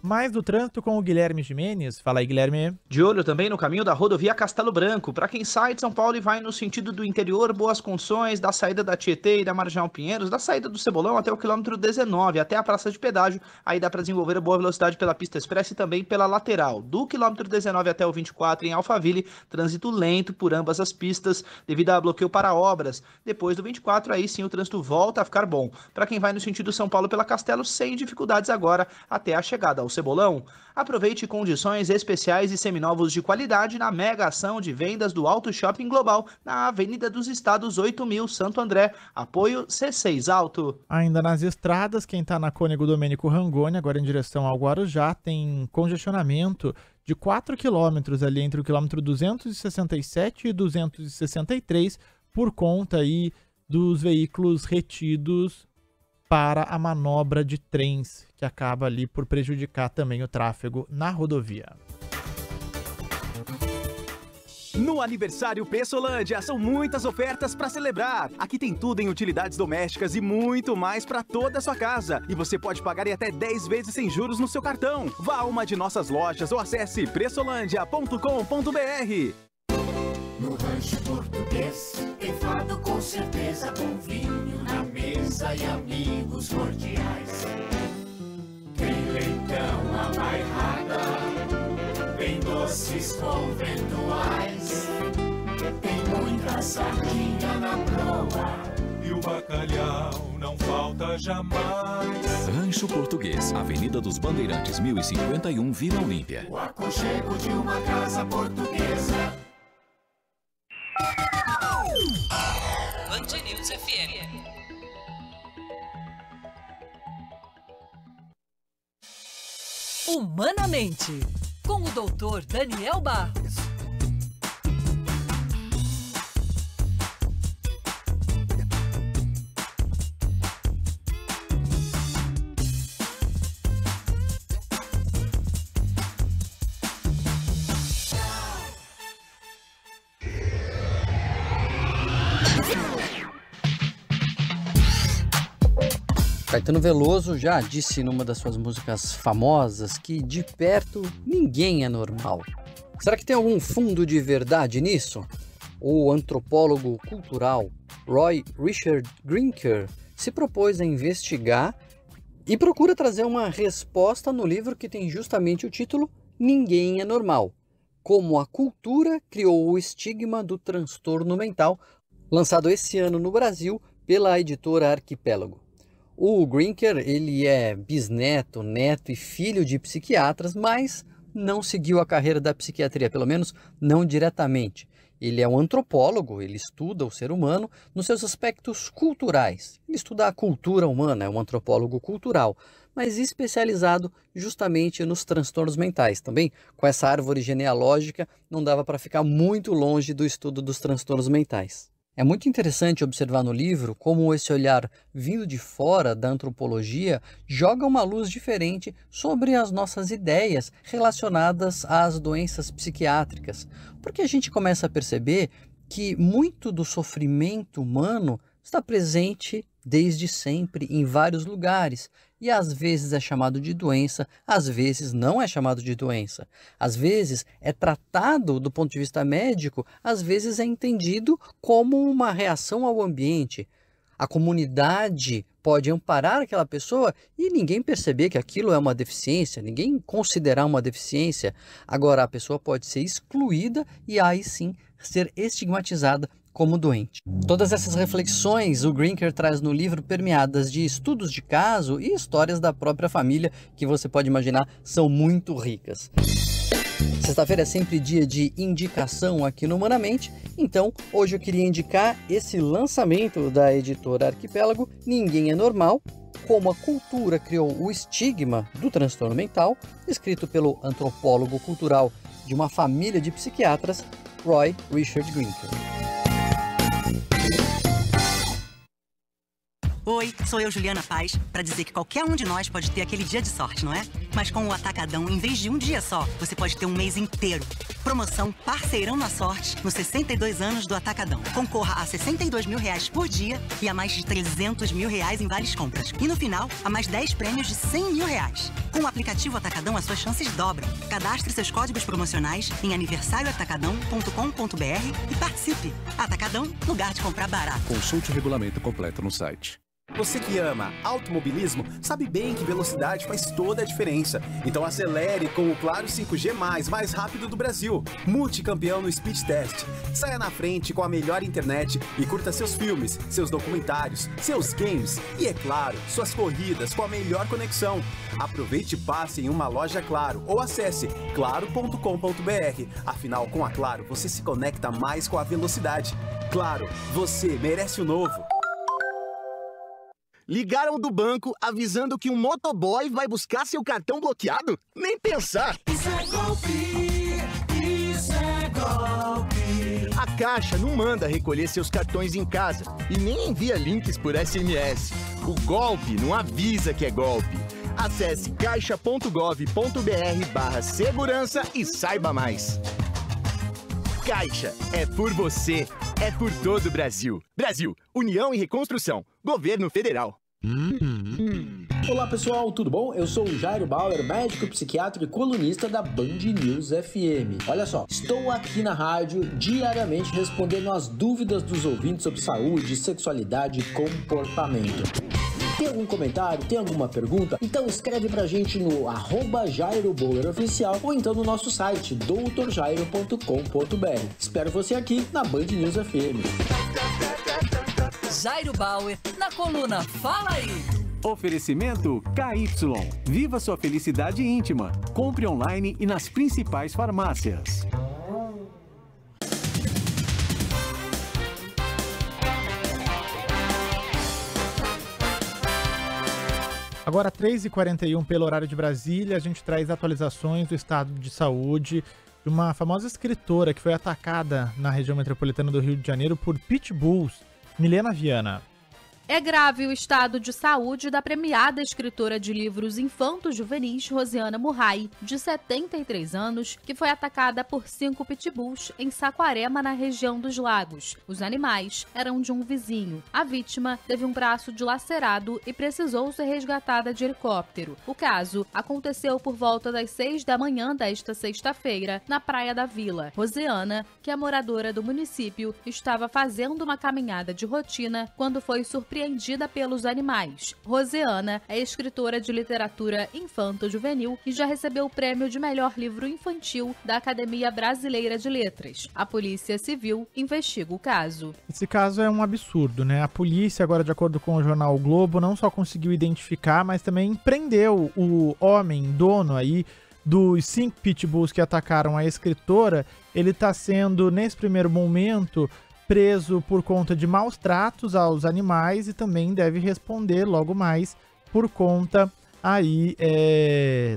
Mais do trânsito com o Guilherme Jimenez. Fala aí, Guilherme. De olho também no caminho da rodovia Castelo Branco. Para quem sai de São Paulo e vai no sentido do interior, boas condições, da saída da Tietê e da Marginal Pinheiros, da saída do Cebolão até o quilômetro 19, até a praça de pedágio. Aí dá para desenvolver a boa velocidade pela pista expressa e também pela lateral. Do quilômetro 19 até o 24 em Alphaville, trânsito lento por ambas as pistas devido a bloqueio para obras. Depois do 24, aí sim o trânsito volta a ficar bom. Para quem vai no sentido São Paulo pela Castelo, sem dificuldades agora até a chegada ao Cebolão. Aproveite condições especiais e seminovos de qualidade na mega ação de vendas do Auto Shopping Global na Avenida dos Estados 8000, Santo André. Apoio C6 Auto. Ainda nas estradas, quem está na Cônego Domênico Rangoni, agora em direção ao Guarujá, tem congestionamento de 4 quilômetros ali entre o quilômetro 267 e 263 por conta aí dos veículos retidos para a manobra de trens, que acaba ali por prejudicar também o tráfego na rodovia. No aniversário Preçolândia, são muitas ofertas para celebrar. Aqui tem tudo em utilidades domésticas e muito mais para toda a sua casa. E você pode pagar em até 10 vezes sem juros no seu cartão. Vá a uma de nossas lojas ou acesse preçolândia.com.br. No Rancho Português, tefado com certeza, com vinho na mesa e amigos cordiais. Tem leitão amarrada, tem doces conventuais, tem muita sardinha na proa e o bacalhau não falta jamais. Rancho Português, Avenida dos Bandeirantes 1051, Vila Olímpia. O aconchego de uma casa portuguesa. Band News FM. Humanamente, com o doutor Daniel Barros. Caetano Veloso já disse numa das suas músicas famosas que de perto ninguém é normal. Será que tem algum fundo de verdade nisso? O antropólogo cultural Roy Richard Grinker se propôs a investigar e procura trazer uma resposta no livro que tem justamente o título Ninguém é Normal: Como a Cultura Criou o Estigma do Transtorno Mental, lançado esse ano no Brasil pela editora Arquipélago. O Grinker, ele é bisneto, neto e filho de psiquiatras, mas não seguiu a carreira da psiquiatria, pelo menos não diretamente. Ele é um antropólogo, ele estuda o ser humano nos seus aspectos culturais. Ele estuda a cultura humana, é um antropólogo cultural, mas especializado justamente nos transtornos mentais. Também com essa árvore genealógica não dava para ficar muito longe do estudo dos transtornos mentais. É muito interessante observar no livro como esse olhar vindo de fora da antropologia joga uma luz diferente sobre as nossas ideias relacionadas às doenças psiquiátricas, porque a gente começa a perceber que muito do sofrimento humano está presente desde sempre em vários lugares e às vezes é chamado de doença, às vezes não é chamado de doença. Às vezes é tratado do ponto de vista médico, às vezes é entendido como uma reação ao ambiente. a comunidade pode amparar aquela pessoa e ninguém perceber que aquilo é uma deficiência, ninguém considerar uma deficiência. Agora, a pessoa pode ser excluída e aí sim ser estigmatizada como doente. Todas essas reflexões o Grinker traz no livro, permeadas de estudos de caso e histórias da própria família, que você pode imaginar são muito ricas. Sexta-feira é sempre dia de indicação aqui no Humanamente, então hoje eu queria indicar esse lançamento da editora Arquipélago, Ninguém é Normal, Como a Cultura Criou o Estigma do Transtorno Mental, escrito pelo antropólogo cultural de uma família de psiquiatras, Roy Richard Grinker. Oi, sou eu, Juliana Paz, para dizer que qualquer um de nós pode ter aquele dia de sorte, não é? Mas com o Atacadão, em vez de um dia só, você pode ter um mês inteiro. Promoção Parceirão na Sorte, nos 62 anos do Atacadão. Concorra a R$62 mil por dia e a mais de R$300 mil em várias compras. E no final, a mais 10 prêmios de R$100 mil. Com o aplicativo Atacadão, as suas chances dobram. Cadastre seus códigos promocionais em aniversarioatacadão.com.br e participe. Atacadão, lugar de comprar barato. Consulte o regulamento completo no site. Você que ama automobilismo sabe bem que velocidade faz toda a diferença. Então acelere com o Claro 5G+, mais rápido do Brasil. Multicampeão no Speed Test. Saia na frente com a melhor internet e curta seus filmes, seus documentários, seus games e, é claro, suas corridas com a melhor conexão. Aproveite e passe em uma loja Claro ou acesse claro.com.br. Afinal, com a Claro, você se conecta mais com a velocidade. Claro, você merece o novo. Ligaram do banco avisando que um motoboy vai buscar seu cartão bloqueado? Nem pensar! Isso é golpe! Isso é golpe! A Caixa não manda recolher seus cartões em casa e nem envia links por SMS. O golpe não avisa que é golpe. Acesse caixa.gov.br/segurança e saiba mais. Caixa, é por você, é por todo o Brasil. Brasil, União e Reconstrução. Governo Federal. Olá pessoal, tudo bom? Eu sou o Jairo Bauer, médico, psiquiatra e colunista da Band News FM. Olha só, estou aqui na rádio diariamente respondendo as dúvidas dos ouvintes sobre saúde, sexualidade e comportamento. Tem algum comentário? Tem alguma pergunta? Então escreve pra gente no @JairoBauerOficial ou então no nosso site doutorjairo.com.br. Espero você aqui na Band News FM. Jairo Bauer, na coluna Fala Aí! Oferecimento KY. Viva sua felicidade íntima. Compre online e nas principais farmácias. Agora, 3h41 pelo horário de Brasília, a gente traz atualizações do estado de saúde de uma famosa escritora que foi atacada na região metropolitana do Rio de Janeiro por pitbulls, Milena Viana. É grave o estado de saúde da premiada escritora de livros infanto-juvenis Rosiana Murray, de 73 anos, que foi atacada por 5 pitbulls em Saquarema, na região dos Lagos. Os animais eram de um vizinho. A vítima teve um braço dilacerado e precisou ser resgatada de helicóptero. O caso aconteceu por volta das 6 da manhã desta sexta-feira, na Praia da Vila. Rosiana, que é moradora do município, estava fazendo uma caminhada de rotina quando foi surpreendida pelos animais. Rosiana é escritora de literatura infanto-juvenil e já recebeu o prêmio de melhor livro infantil da Academia Brasileira de Letras. A Polícia Civil investiga o caso. Esse caso é um absurdo, né? A polícia, agora, de acordo com o jornal O Globo, não só conseguiu identificar, mas também prendeu o homem, dono aí, dos 5 pitbulls que atacaram a escritora. Ele está sendo, nesse primeiro momento, preso por conta de maus tratos aos animais e também deve responder logo mais por conta aí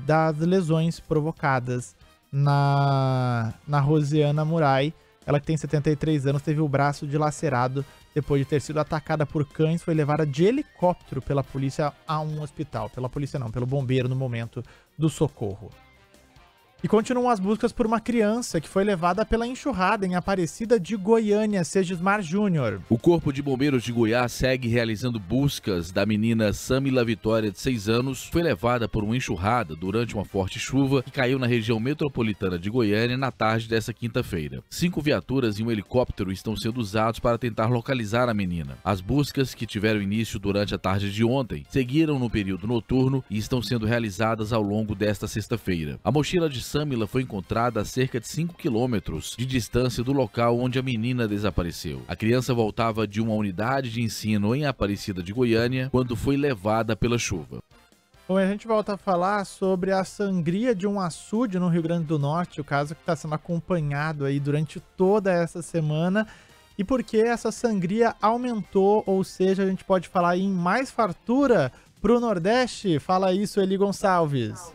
das lesões provocadas na Rosiana Murray. Ela, que tem 73 anos, teve o braço dilacerado depois de ter sido atacada por cães, foi levada de helicóptero pela polícia a um hospital. Pela polícia não, pelo bombeiro no momento do socorro. E continuam as buscas por uma criança que foi levada pela enxurrada em Aparecida de Goiânia, Segismar Júnior. O Corpo de Bombeiros de Goiás segue realizando buscas da menina Samila Vitória, de 6 anos, foi levada por uma enxurrada durante uma forte chuva que caiu na região metropolitana de Goiânia na tarde desta quinta-feira. 5 viaturas e um helicóptero estão sendo usados para tentar localizar a menina. As buscas, que tiveram início durante a tarde de ontem, seguiram no período noturno e estão sendo realizadas ao longo desta sexta-feira. A mochila de Samila foi encontrada a cerca de 5 quilômetros de distância do local onde a menina desapareceu. A criança voltava de uma unidade de ensino em Aparecida de Goiânia quando foi levada pela chuva. Bom, a gente volta a falar sobre a sangria de um açude no Rio Grande do Norte, o caso que está sendo acompanhado aí durante toda essa semana, e porque essa sangria aumentou, ou seja, a gente pode falar em mais fartura para o Nordeste. Fala aí, Sueli Gonçalves.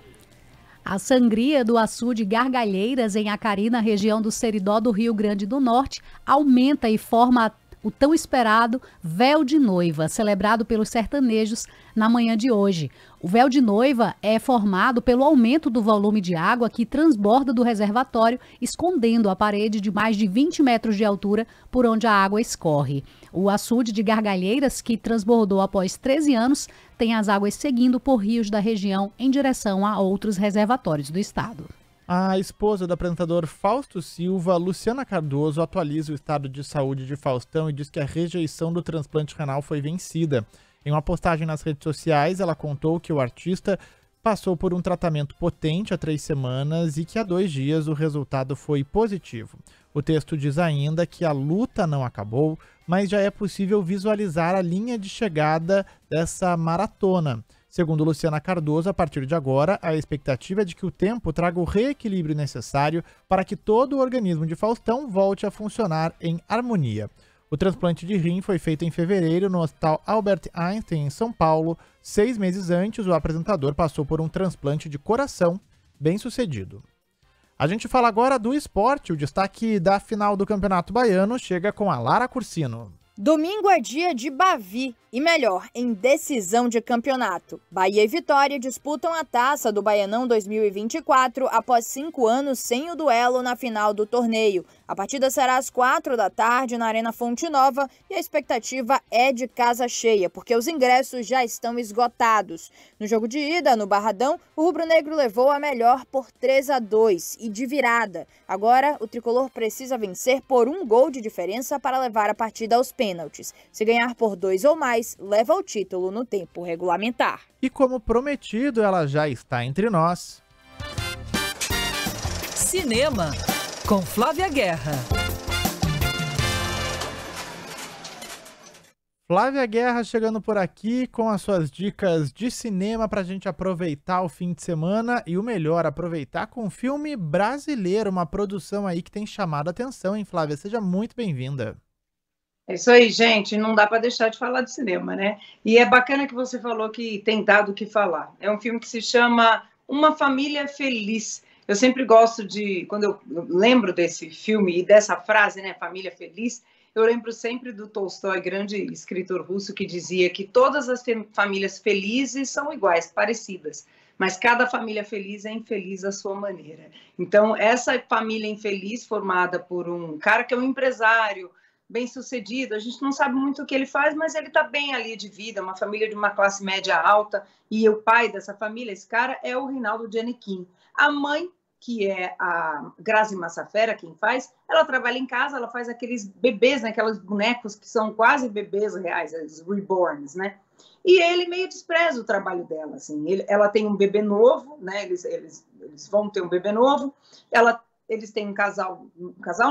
A sangria do açude Gargalheiras, em Acari, na região do Seridó do Rio Grande do Norte, aumenta e forma o tão esperado véu de noiva, celebrado pelos sertanejos na manhã de hoje. O véu de noiva é formado pelo aumento do volume de água que transborda do reservatório, escondendo a parede de mais de 20 metros de altura por onde a água escorre. O açude de Gargalheiras, que transbordou após 13 anos, tem as águas seguindo por rios da região em direção a outros reservatórios do estado. A esposa do apresentador Fausto Silva, Luciana Cardoso, atualiza o estado de saúde de Faustão e diz que a rejeição do transplante renal foi vencida. Em uma postagem nas redes sociais, ela contou que o artista passou por um tratamento potente há 3 semanas e que há 2 dias o resultado foi positivo. O texto diz ainda que a luta não acabou, mas já é possível visualizar a linha de chegada dessa maratona. Segundo Luciana Cardoso, a partir de agora, a expectativa é de que o tempo traga o reequilíbrio necessário para que todo o organismo de Faustão volte a funcionar em harmonia. O transplante de rim foi feito em fevereiro no Hospital Albert Einstein, em São Paulo. 6 meses antes, o apresentador passou por um transplante de coração bem sucedido. A gente fala agora do esporte. O destaque da final do Campeonato Baiano chega com a Lara Cursino. Domingo é dia de Bavi, e melhor, em decisão de campeonato. Bahia e Vitória disputam a taça do Baianão 2024 após 5 anos sem o duelo na final do torneio. A partida será às 16h na Arena Fonte Nova e a expectativa é de casa cheia, porque os ingressos já estão esgotados. No jogo de ida, no Barradão, o rubro-negro levou a melhor por 3-2 e de virada. Agora, o tricolor precisa vencer por 1 gol de diferença para levar a partida aos pênaltis. Se ganhar por 2 ou mais, leva o título no tempo regulamentar. E como prometido, ela já está entre nós. Cinema, com Flávia Guerra. Flávia Guerra chegando por aqui com as suas dicas de cinema para a gente aproveitar o fim de semana, e o melhor, aproveitar com um filme brasileiro, uma produção aí que tem chamado a atenção, hein, Flávia? Seja muito bem-vinda. É isso aí, gente. Não dá para deixar de falar de cinema, né? E é bacana que você falou que tem dado o que falar. É um filme que se chama Uma Família Feliz. Eu sempre gosto de... Quando eu lembro desse filme e dessa frase, né? Família Feliz, eu lembro sempre do Tolstói, grande escritor russo, que dizia que todas as famílias felizes são iguais, parecidas. Mas cada família feliz é infeliz à sua maneira. Então, essa família infeliz, formada por um cara que é um empresário bem-sucedido, a gente não sabe muito o que ele faz, mas ele está bem ali de vida, uma família de uma classe média alta, e o pai dessa família, esse cara, é o Rinaldo Gianecchini. A mãe, que é a Grazi Massafera, quem faz, ela trabalha em casa, ela faz aqueles bebês, né, aqueles bonecos que são quase bebês reais, os reborns, né? E ele meio despreza o trabalho dela, assim. Ela tem um bebê novo, né? Eles vão ter um bebê novo, eles têm um casal,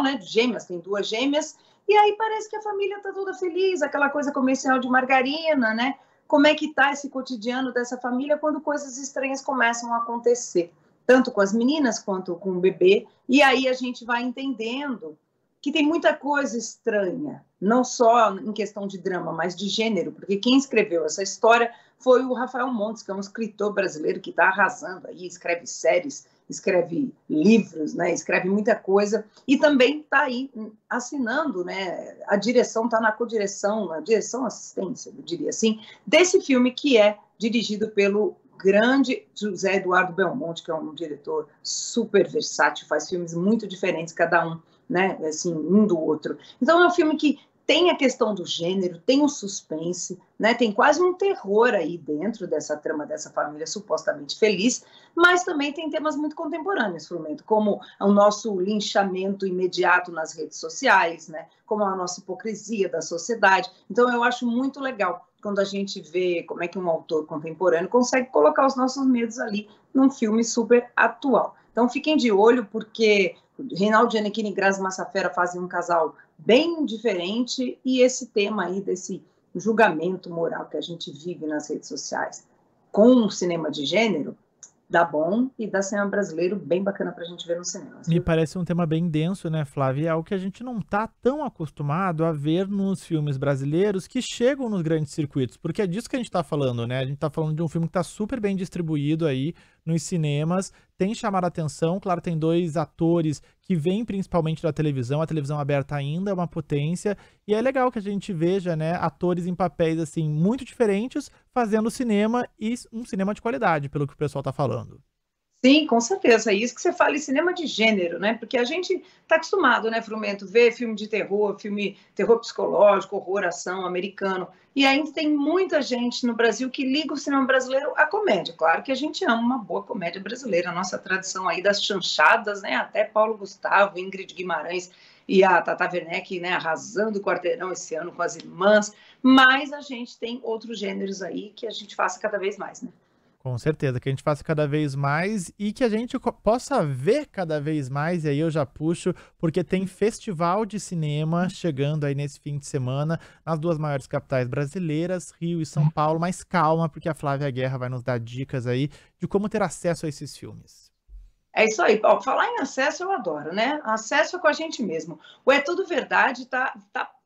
né, de gêmeas, tem 2 gêmeas, e aí parece que a família está toda feliz, aquela coisa comercial de margarina, né? Como é que está esse cotidiano dessa família quando coisas estranhas começam a acontecer? Tanto com as meninas quanto com o bebê. E aí a gente vai entendendo que tem muita coisa estranha, não só em questão de drama, mas de gênero, porque quem escreveu essa história foi o Rafael Montes, que é um escritor brasileiro que está arrasando aí, escreve séries, escreve livros, né? Escreve muita coisa, e também está aí assinando, né? A direção, está na codireção, a direção assistência, eu diria assim, desse filme, que é dirigido pelo grande José Eduardo Belmonte, que é um diretor super versátil, faz filmes muito diferentes, cada um, né, assim, um do outro. Então é um filme que tem a questão do gênero, tem o suspense, né, tem quase um terror aí dentro dessa trama dessa família supostamente feliz, mas também tem temas muito contemporâneos, Frumento, como o nosso linchamento imediato nas redes sociais, né, como a nossa hipocrisia da sociedade. Então eu acho muito legal quando a gente vê como é que um autor contemporâneo consegue colocar os nossos medos ali num filme super atual. Então fiquem de olho, porque Reinaldo Gianecchini e Grazi Massafera fazem um casal bem diferente, e esse tema aí desse julgamento moral que a gente vive nas redes sociais com o cinema de gênero dá bom e dá cinema brasileiro bem bacana pra gente ver no cinema. Me parece um tema bem denso, né, Flávia? É algo que a gente não tá tão acostumado a ver nos filmes brasileiros que chegam nos grandes circuitos, porque é disso que a gente tá falando, né? A gente tá falando de um filme que tá super bem distribuído aí nos cinemas, tem chamado a atenção, claro, tem dois atores que vêm principalmente da televisão, a televisão aberta ainda é uma potência, e é legal que a gente veja, né, atores em papéis, assim, muito diferentes, fazendo cinema, e um cinema de qualidade, pelo que o pessoal tá falando. Sim, com certeza, é isso que você fala, em cinema de gênero, né, porque a gente tá acostumado, né, Frumento, ver filme terror psicológico, horror, ação, americano, e ainda tem muita gente no Brasil que liga o cinema brasileiro à comédia, claro que a gente ama uma boa comédia brasileira, a nossa tradição aí das chanchadas, né, até Paulo Gustavo, Ingrid Guimarães e a Tata Werneck, né, arrasando o quarteirão esse ano com as irmãs, mas a gente tem outros gêneros aí que a gente faça cada vez mais, né. Com certeza, que a gente faça cada vez mais e que a gente possa ver cada vez mais, e aí eu já puxo, porque tem festival de cinema chegando aí nesse fim de semana, nas duas maiores capitais brasileiras, Rio e São Paulo, mas calma, porque a Flávia Guerra vai nos dar dicas aí de como ter acesso a esses filmes. É isso aí, Paulo. Falar em acesso eu adoro, né? Acesso é com a gente mesmo. O É Tudo Verdade tá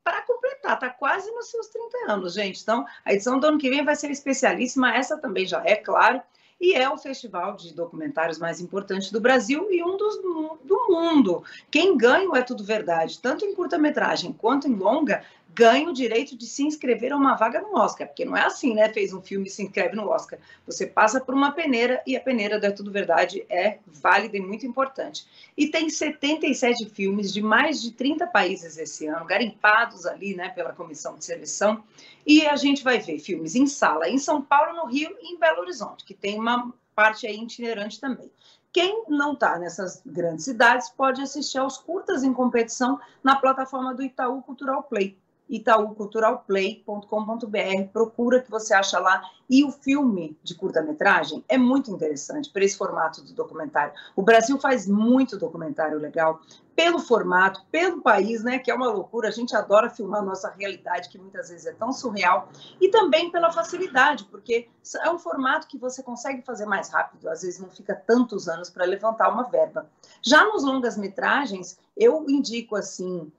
para completar, tá quase nos seus 30 anos, gente. Então, a edição do ano que vem vai ser especialíssima, essa também já é, claro, e é o festival de documentários mais importante do Brasil e um dos do mundo. Quem ganha o É Tudo Verdade, tanto em curta-metragem quanto em longa, ganha o direito de se inscrever a uma vaga no Oscar, porque não é assim, né? Fez um filme e se inscreve no Oscar. Você passa por uma peneira, e a peneira do É Tudo Verdade é válida e muito importante. E tem 77 filmes de mais de 30 países esse ano, garimpados ali, né, pela comissão de seleção, e a gente vai ver filmes em sala, em São Paulo, no Rio e em Belo Horizonte, que tem uma parte aí itinerante também. Quem não está nessas grandes cidades pode assistir aos curtas em competição na plataforma do Itaú Cultural Play. itauculturalplay.com.br, procura que você acha lá, e o filme de curta-metragem é muito interessante para esse formato do documentário. O Brasil faz muito documentário legal, pelo formato, pelo país, né, que é uma loucura, a gente adora filmar a nossa realidade, que muitas vezes é tão surreal, e também pela facilidade, porque é um formato que você consegue fazer mais rápido, às vezes não fica tantos anos para levantar uma verba. Já nos longas-metragens, eu indico, assim,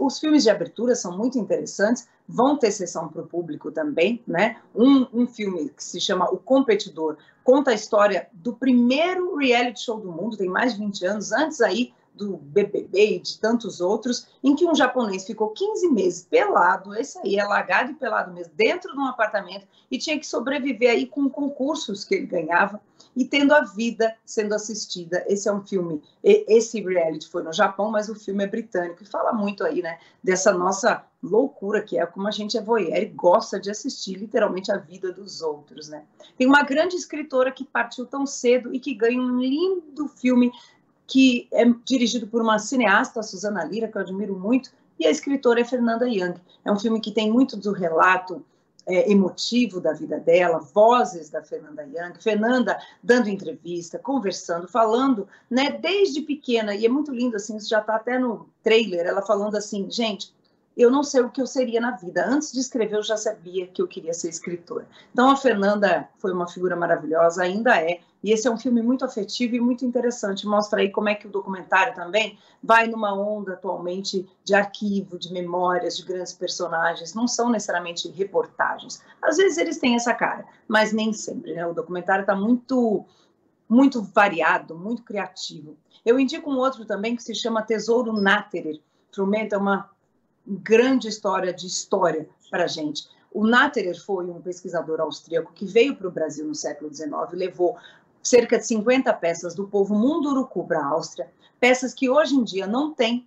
os filmes de abertura são muito interessantes, vão ter sessão para o público também, né? Um filme que se chama O Competidor conta a história do primeiro reality show do mundo, tem mais de 20 anos, antes aí do BBB e de tantos outros, em que um japonês ficou 15 meses pelado, esse aí é largado e pelado mesmo, dentro de um apartamento, e tinha que sobreviver aí com concursos que ele ganhava, e tendo a vida sendo assistida. Esse é um filme, esse reality foi no Japão, mas o filme é britânico, e fala muito aí, né, dessa nossa loucura que é como a gente é voyeur e gosta de assistir literalmente a vida dos outros, né. Tem uma grande escritora que partiu tão cedo e que ganha um lindo filme que é dirigido por uma cineasta, Suzana Lira, que eu admiro muito, e a escritora é Fernanda Young. É um filme que tem muito do relato emotivo da vida dela, vozes da Fernanda Young, Fernanda dando entrevista, conversando, falando, né, desde pequena, e é muito lindo, assim, isso já está até no trailer, ela falando assim, gente, eu não sei o que eu seria na vida, antes de escrever eu já sabia que eu queria ser escritora. Então a Fernanda foi uma figura maravilhosa, ainda é, e esse é um filme muito afetivo e muito interessante, mostra aí como é que o documentário também vai numa onda atualmente de arquivo, de memórias, de grandes personagens, não são necessariamente reportagens. Às vezes eles têm essa cara, mas nem sempre, né? O documentário está muito variado, muito criativo. Eu indico um outro também que se chama Tesouro Náterer. Frumento, é uma grande história de história para a gente. O Natterer foi um pesquisador austríaco que veio para o Brasil no século XIX e levou cerca de 50 peças do povo munduruku para a Áustria, peças que hoje em dia não tem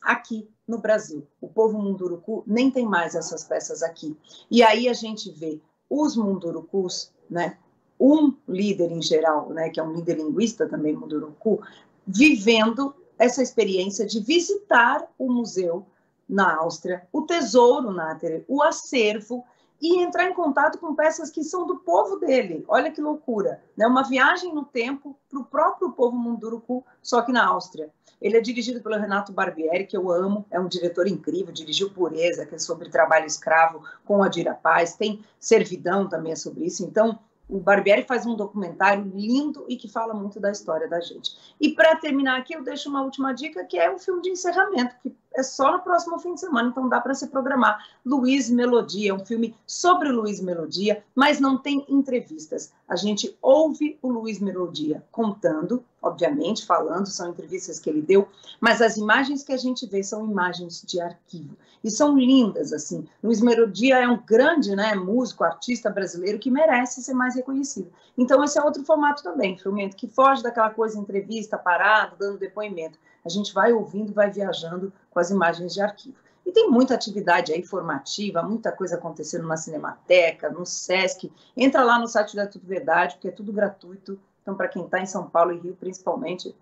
aqui no Brasil. O povo munduruku nem tem mais essas peças aqui. E aí a gente vê os mundurukus, né, um líder em geral, né, que é um líder linguista também munduruku, vivendo essa experiência de visitar o museu na Áustria, o tesouro Natterer, o acervo, e entrar em contato com peças que são do povo dele. Olha que loucura, né? Uma viagem no tempo para o próprio povo munduruku, só que na Áustria. Ele é dirigido pelo Renato Barbieri, que eu amo, é um diretor incrível, dirigiu Pureza, que é sobre trabalho escravo, com Adira Paz, tem Servidão também é sobre isso. Então, o Barbieri faz um documentário lindo e que fala muito da história da gente. E para terminar aqui, eu deixo uma última dica, que é um filme de encerramento, que é só no próximo fim de semana, então dá para se programar. Luiz Melodia, é um filme sobre o Luiz Melodia, mas não tem entrevistas. A gente ouve o Luiz Melodia contando, obviamente, falando, são entrevistas que ele deu, mas as imagens que a gente vê são imagens de arquivo. E são lindas, assim. Luiz Melodia é um grande, né, músico, artista brasileiro que merece ser mais reconhecido. Então, esse é outro formato também, Frumento, que foge daquela coisa, entrevista, parado, dando depoimento. A gente vai ouvindo, vai viajando com as imagens de arquivo. E tem muita atividade aí formativa, muita coisa acontecendo na Cinemateca, no Sesc. Entra lá no site da Tudo Verdade, porque é tudo gratuito. Então, para quem está em São Paulo e Rio, principalmente,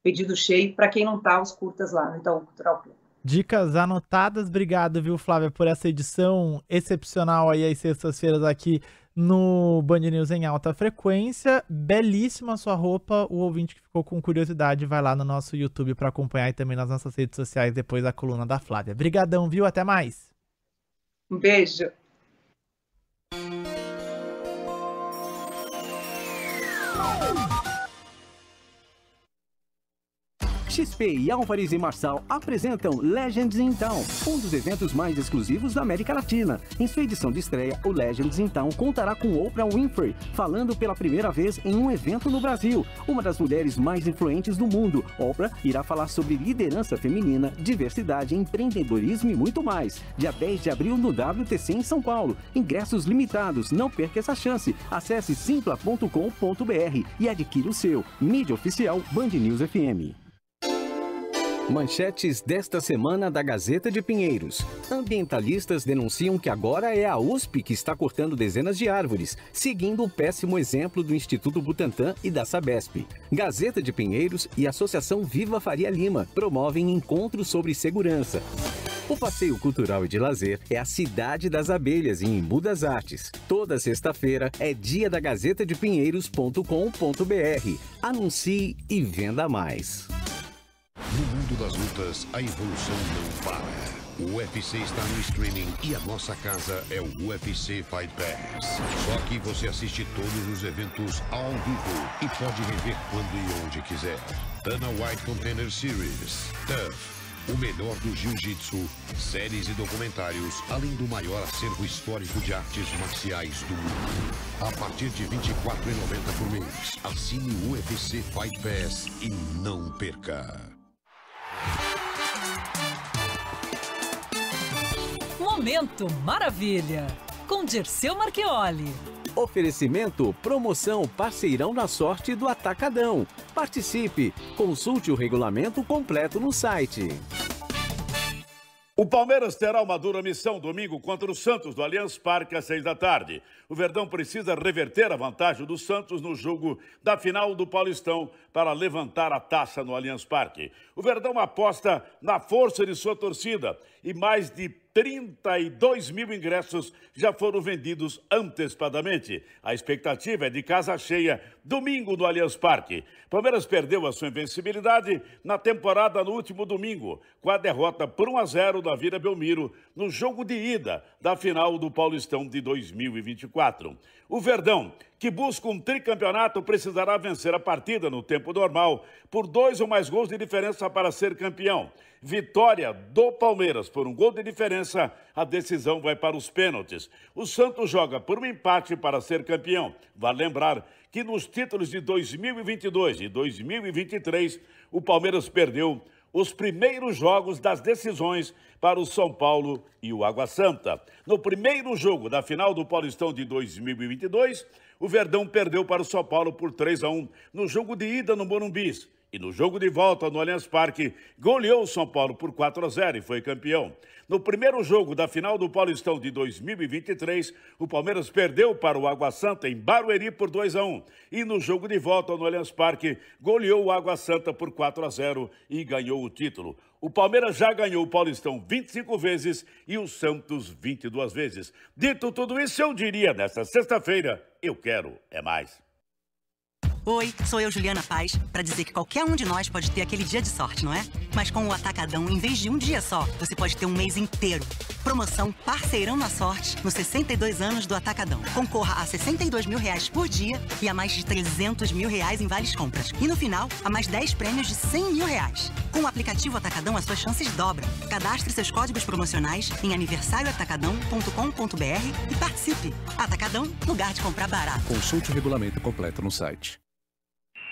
pedido cheio. Para quem não está, os curtas lá no Itaú Cultural Play. Dicas anotadas. Obrigado, viu, Flávia, por essa edição excepcional aí às sextas-feiras aqui no Band News em Alta Frequência. Belíssima a sua roupa. O ouvinte que ficou com curiosidade vai lá no nosso YouTube para acompanhar e também nas nossas redes sociais depois a coluna da Flávia. Obrigadão, viu? Até mais. Um beijo. XP e Álvares e Marçal apresentam Legends in Town, um dos eventos mais exclusivos da América Latina. Em sua edição de estreia, o Legends in Town contará com Oprah Winfrey, falando pela primeira vez em um evento no Brasil. Uma das mulheres mais influentes do mundo, Oprah irá falar sobre liderança feminina, diversidade, empreendedorismo e muito mais. Dia 10 de abril no WTC em São Paulo. Ingressos limitados, não perca essa chance. Acesse simpla.com.br e adquira o seu. Mídia oficial Band News FM. Manchetes desta semana da Gazeta de Pinheiros. Ambientalistas denunciam que agora é a USP que está cortando dezenas de árvores, seguindo o péssimo exemplo do Instituto Butantan e da Sabesp. Gazeta de Pinheiros e Associação Viva Faria Lima promovem encontros sobre segurança. O passeio cultural e de lazer é a Cidade das Abelhas, em Embu das Artes. Toda sexta-feira é dia da Gazeta de Pinheiros.com.br. Anuncie e venda mais. No mundo das lutas, a evolução não para. O UFC está no streaming e a nossa casa é o UFC Fight Pass. Só que você assiste todos os eventos ao vivo e pode rever quando e onde quiser. Dana White Contender Series, Tough, o melhor do jiu-jitsu, séries e documentários, além do maior acervo histórico de artes marciais do mundo. A partir de R$ 24,90 por mês, assine o UFC Fight Pass e não perca. Momento Maravilha, com Dirceu Marchioli. Oferecimento, promoção Parceirão na Sorte do Atacadão. Participe, consulte o regulamento completo no site. O Palmeiras terá uma dura missão domingo contra o Santos do Allianz Parque às 6 da tarde. O Verdão precisa reverter a vantagem do Santos no jogo da final do Paulistão para levantar a taça no Allianz Parque. O Verdão aposta na força de sua torcida e mais de 32 mil ingressos já foram vendidos antecipadamente. A expectativa é de casa cheia, domingo no Allianz Parque. Palmeiras perdeu a sua invencibilidade na temporada no último domingo, com a derrota por 1-0 na Vila Belmiro, no jogo de ida da final do Paulistão de 2024. O Verdão, que busca um tricampeonato, precisará vencer a partida no tempo normal por 2 ou mais gols de diferença para ser campeão. Vitória do Palmeiras por 1 gol de diferença, a decisão vai para os pênaltis. O Santos joga por 1 empate para ser campeão. Vale lembrar que nos títulos de 2022 e 2023, o Palmeiras perdeu os primeiros jogos das decisões para o São Paulo e o Água Santa. No primeiro jogo da final do Paulistão de 2022, o Verdão perdeu para o São Paulo por 3-1 no jogo de ida no Morumbi. E no jogo de volta no Allianz Parque, goleou o São Paulo por 4-0 e foi campeão. No primeiro jogo da final do Paulistão de 2023, o Palmeiras perdeu para o Água Santa em Barueri por 2-1. E no jogo de volta no Allianz Parque, goleou o Água Santa por 4-0 e ganhou o título. O Palmeiras já ganhou o Paulistão 25 vezes e o Santos 22 vezes. Dito tudo isso, eu diria nesta sexta-feira, eu quero é mais. Oi, sou eu, Juliana Paz, para dizer que qualquer um de nós pode ter aquele dia de sorte, não é? Mas com o Atacadão, em vez de um dia só, você pode ter um mês inteiro. Promoção Parceirão na Sorte, nos 62 anos do Atacadão. Concorra a R$ 62 mil por dia e a mais de R$ 300 mil em vales compras. E no final, a mais 10 prêmios de R$ 100 mil. Com o aplicativo Atacadão, as suas chances dobram. Cadastre seus códigos promocionais em aniversarioatacadão.com.br e participe. Atacadão, lugar de comprar barato. Consulte o regulamento completo no site.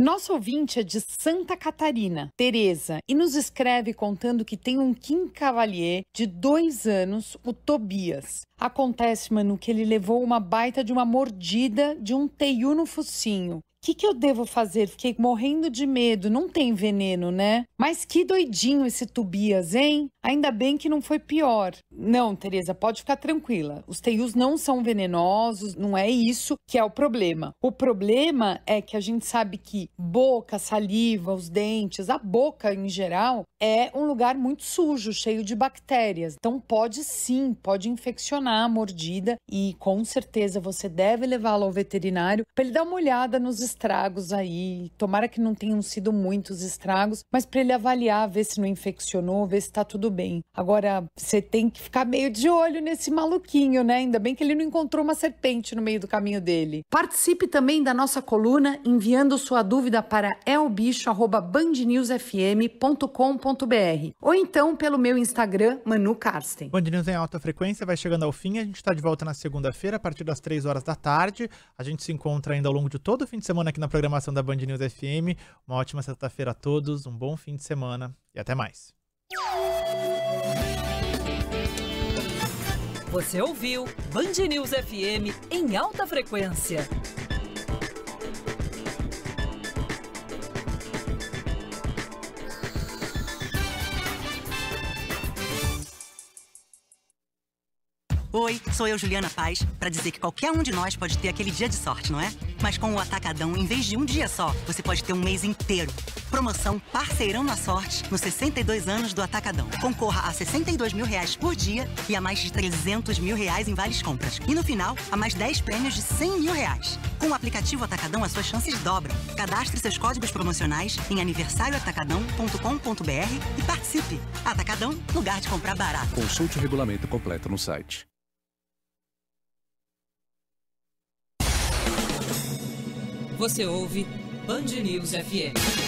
Nosso ouvinte é de Santa Catarina, Tereza, e nos escreve contando que tem um quincavalier de 2 anos, o Tobias. Acontece, Manu, que ele levou uma baita de uma mordida de um teiu no focinho. O que eu devo fazer? Fiquei morrendo de medo. Não tem veneno, né? Mas que doidinho esse Tobias, hein? Ainda bem que não foi pior. Não, Tereza, pode ficar tranquila. Os teius não são venenosos, não é isso que é o problema. O problema é que a gente sabe que boca, saliva, os dentes, a boca em geral, é um lugar muito sujo, cheio de bactérias. Então pode sim, pode infeccionar a mordida e com certeza você deve levá-lo ao veterinário para ele dar uma olhada nos estragos aí, tomara que não tenham sido muitos estragos, mas para ele avaliar, ver se não infeccionou, ver se tá tudo bem. Agora, você tem que ficar meio de olho nesse maluquinho, né? Ainda bem que ele não encontrou uma serpente no meio do caminho dele. Participe também da nossa coluna enviando sua dúvida para elbicho@bandnewsfm.com.br ou então pelo meu Instagram, Manu Carsten. Band News em alta frequência vai chegando ao fim, a gente tá de volta na segunda-feira a partir das 3 horas da tarde. A gente se encontra ainda ao longo de todo o fim de semana aqui na programação da Band News FM. Uma ótima sexta-feira a todos, um bom fim de semana e até mais. Você ouviu Band News FM em alta frequência. Oi, sou eu, Juliana Paz, para dizer que qualquer um de nós pode ter aquele dia de sorte, não é? Mas com o Atacadão, em vez de um dia só, você pode ter um mês inteiro. Promoção Parceirão na Sorte, nos 62 anos do Atacadão. Concorra a R$ 62 mil por dia e a mais de R$ 300 mil em vales compras. E no final, a mais 10 prêmios de R$ 100 mil. Com o aplicativo Atacadão, as suas chances dobram. Cadastre seus códigos promocionais em aniversarioatacadão.com.br e participe. Atacadão, lugar de comprar barato. Consulte o regulamento completo no site. Você ouve Band News FM.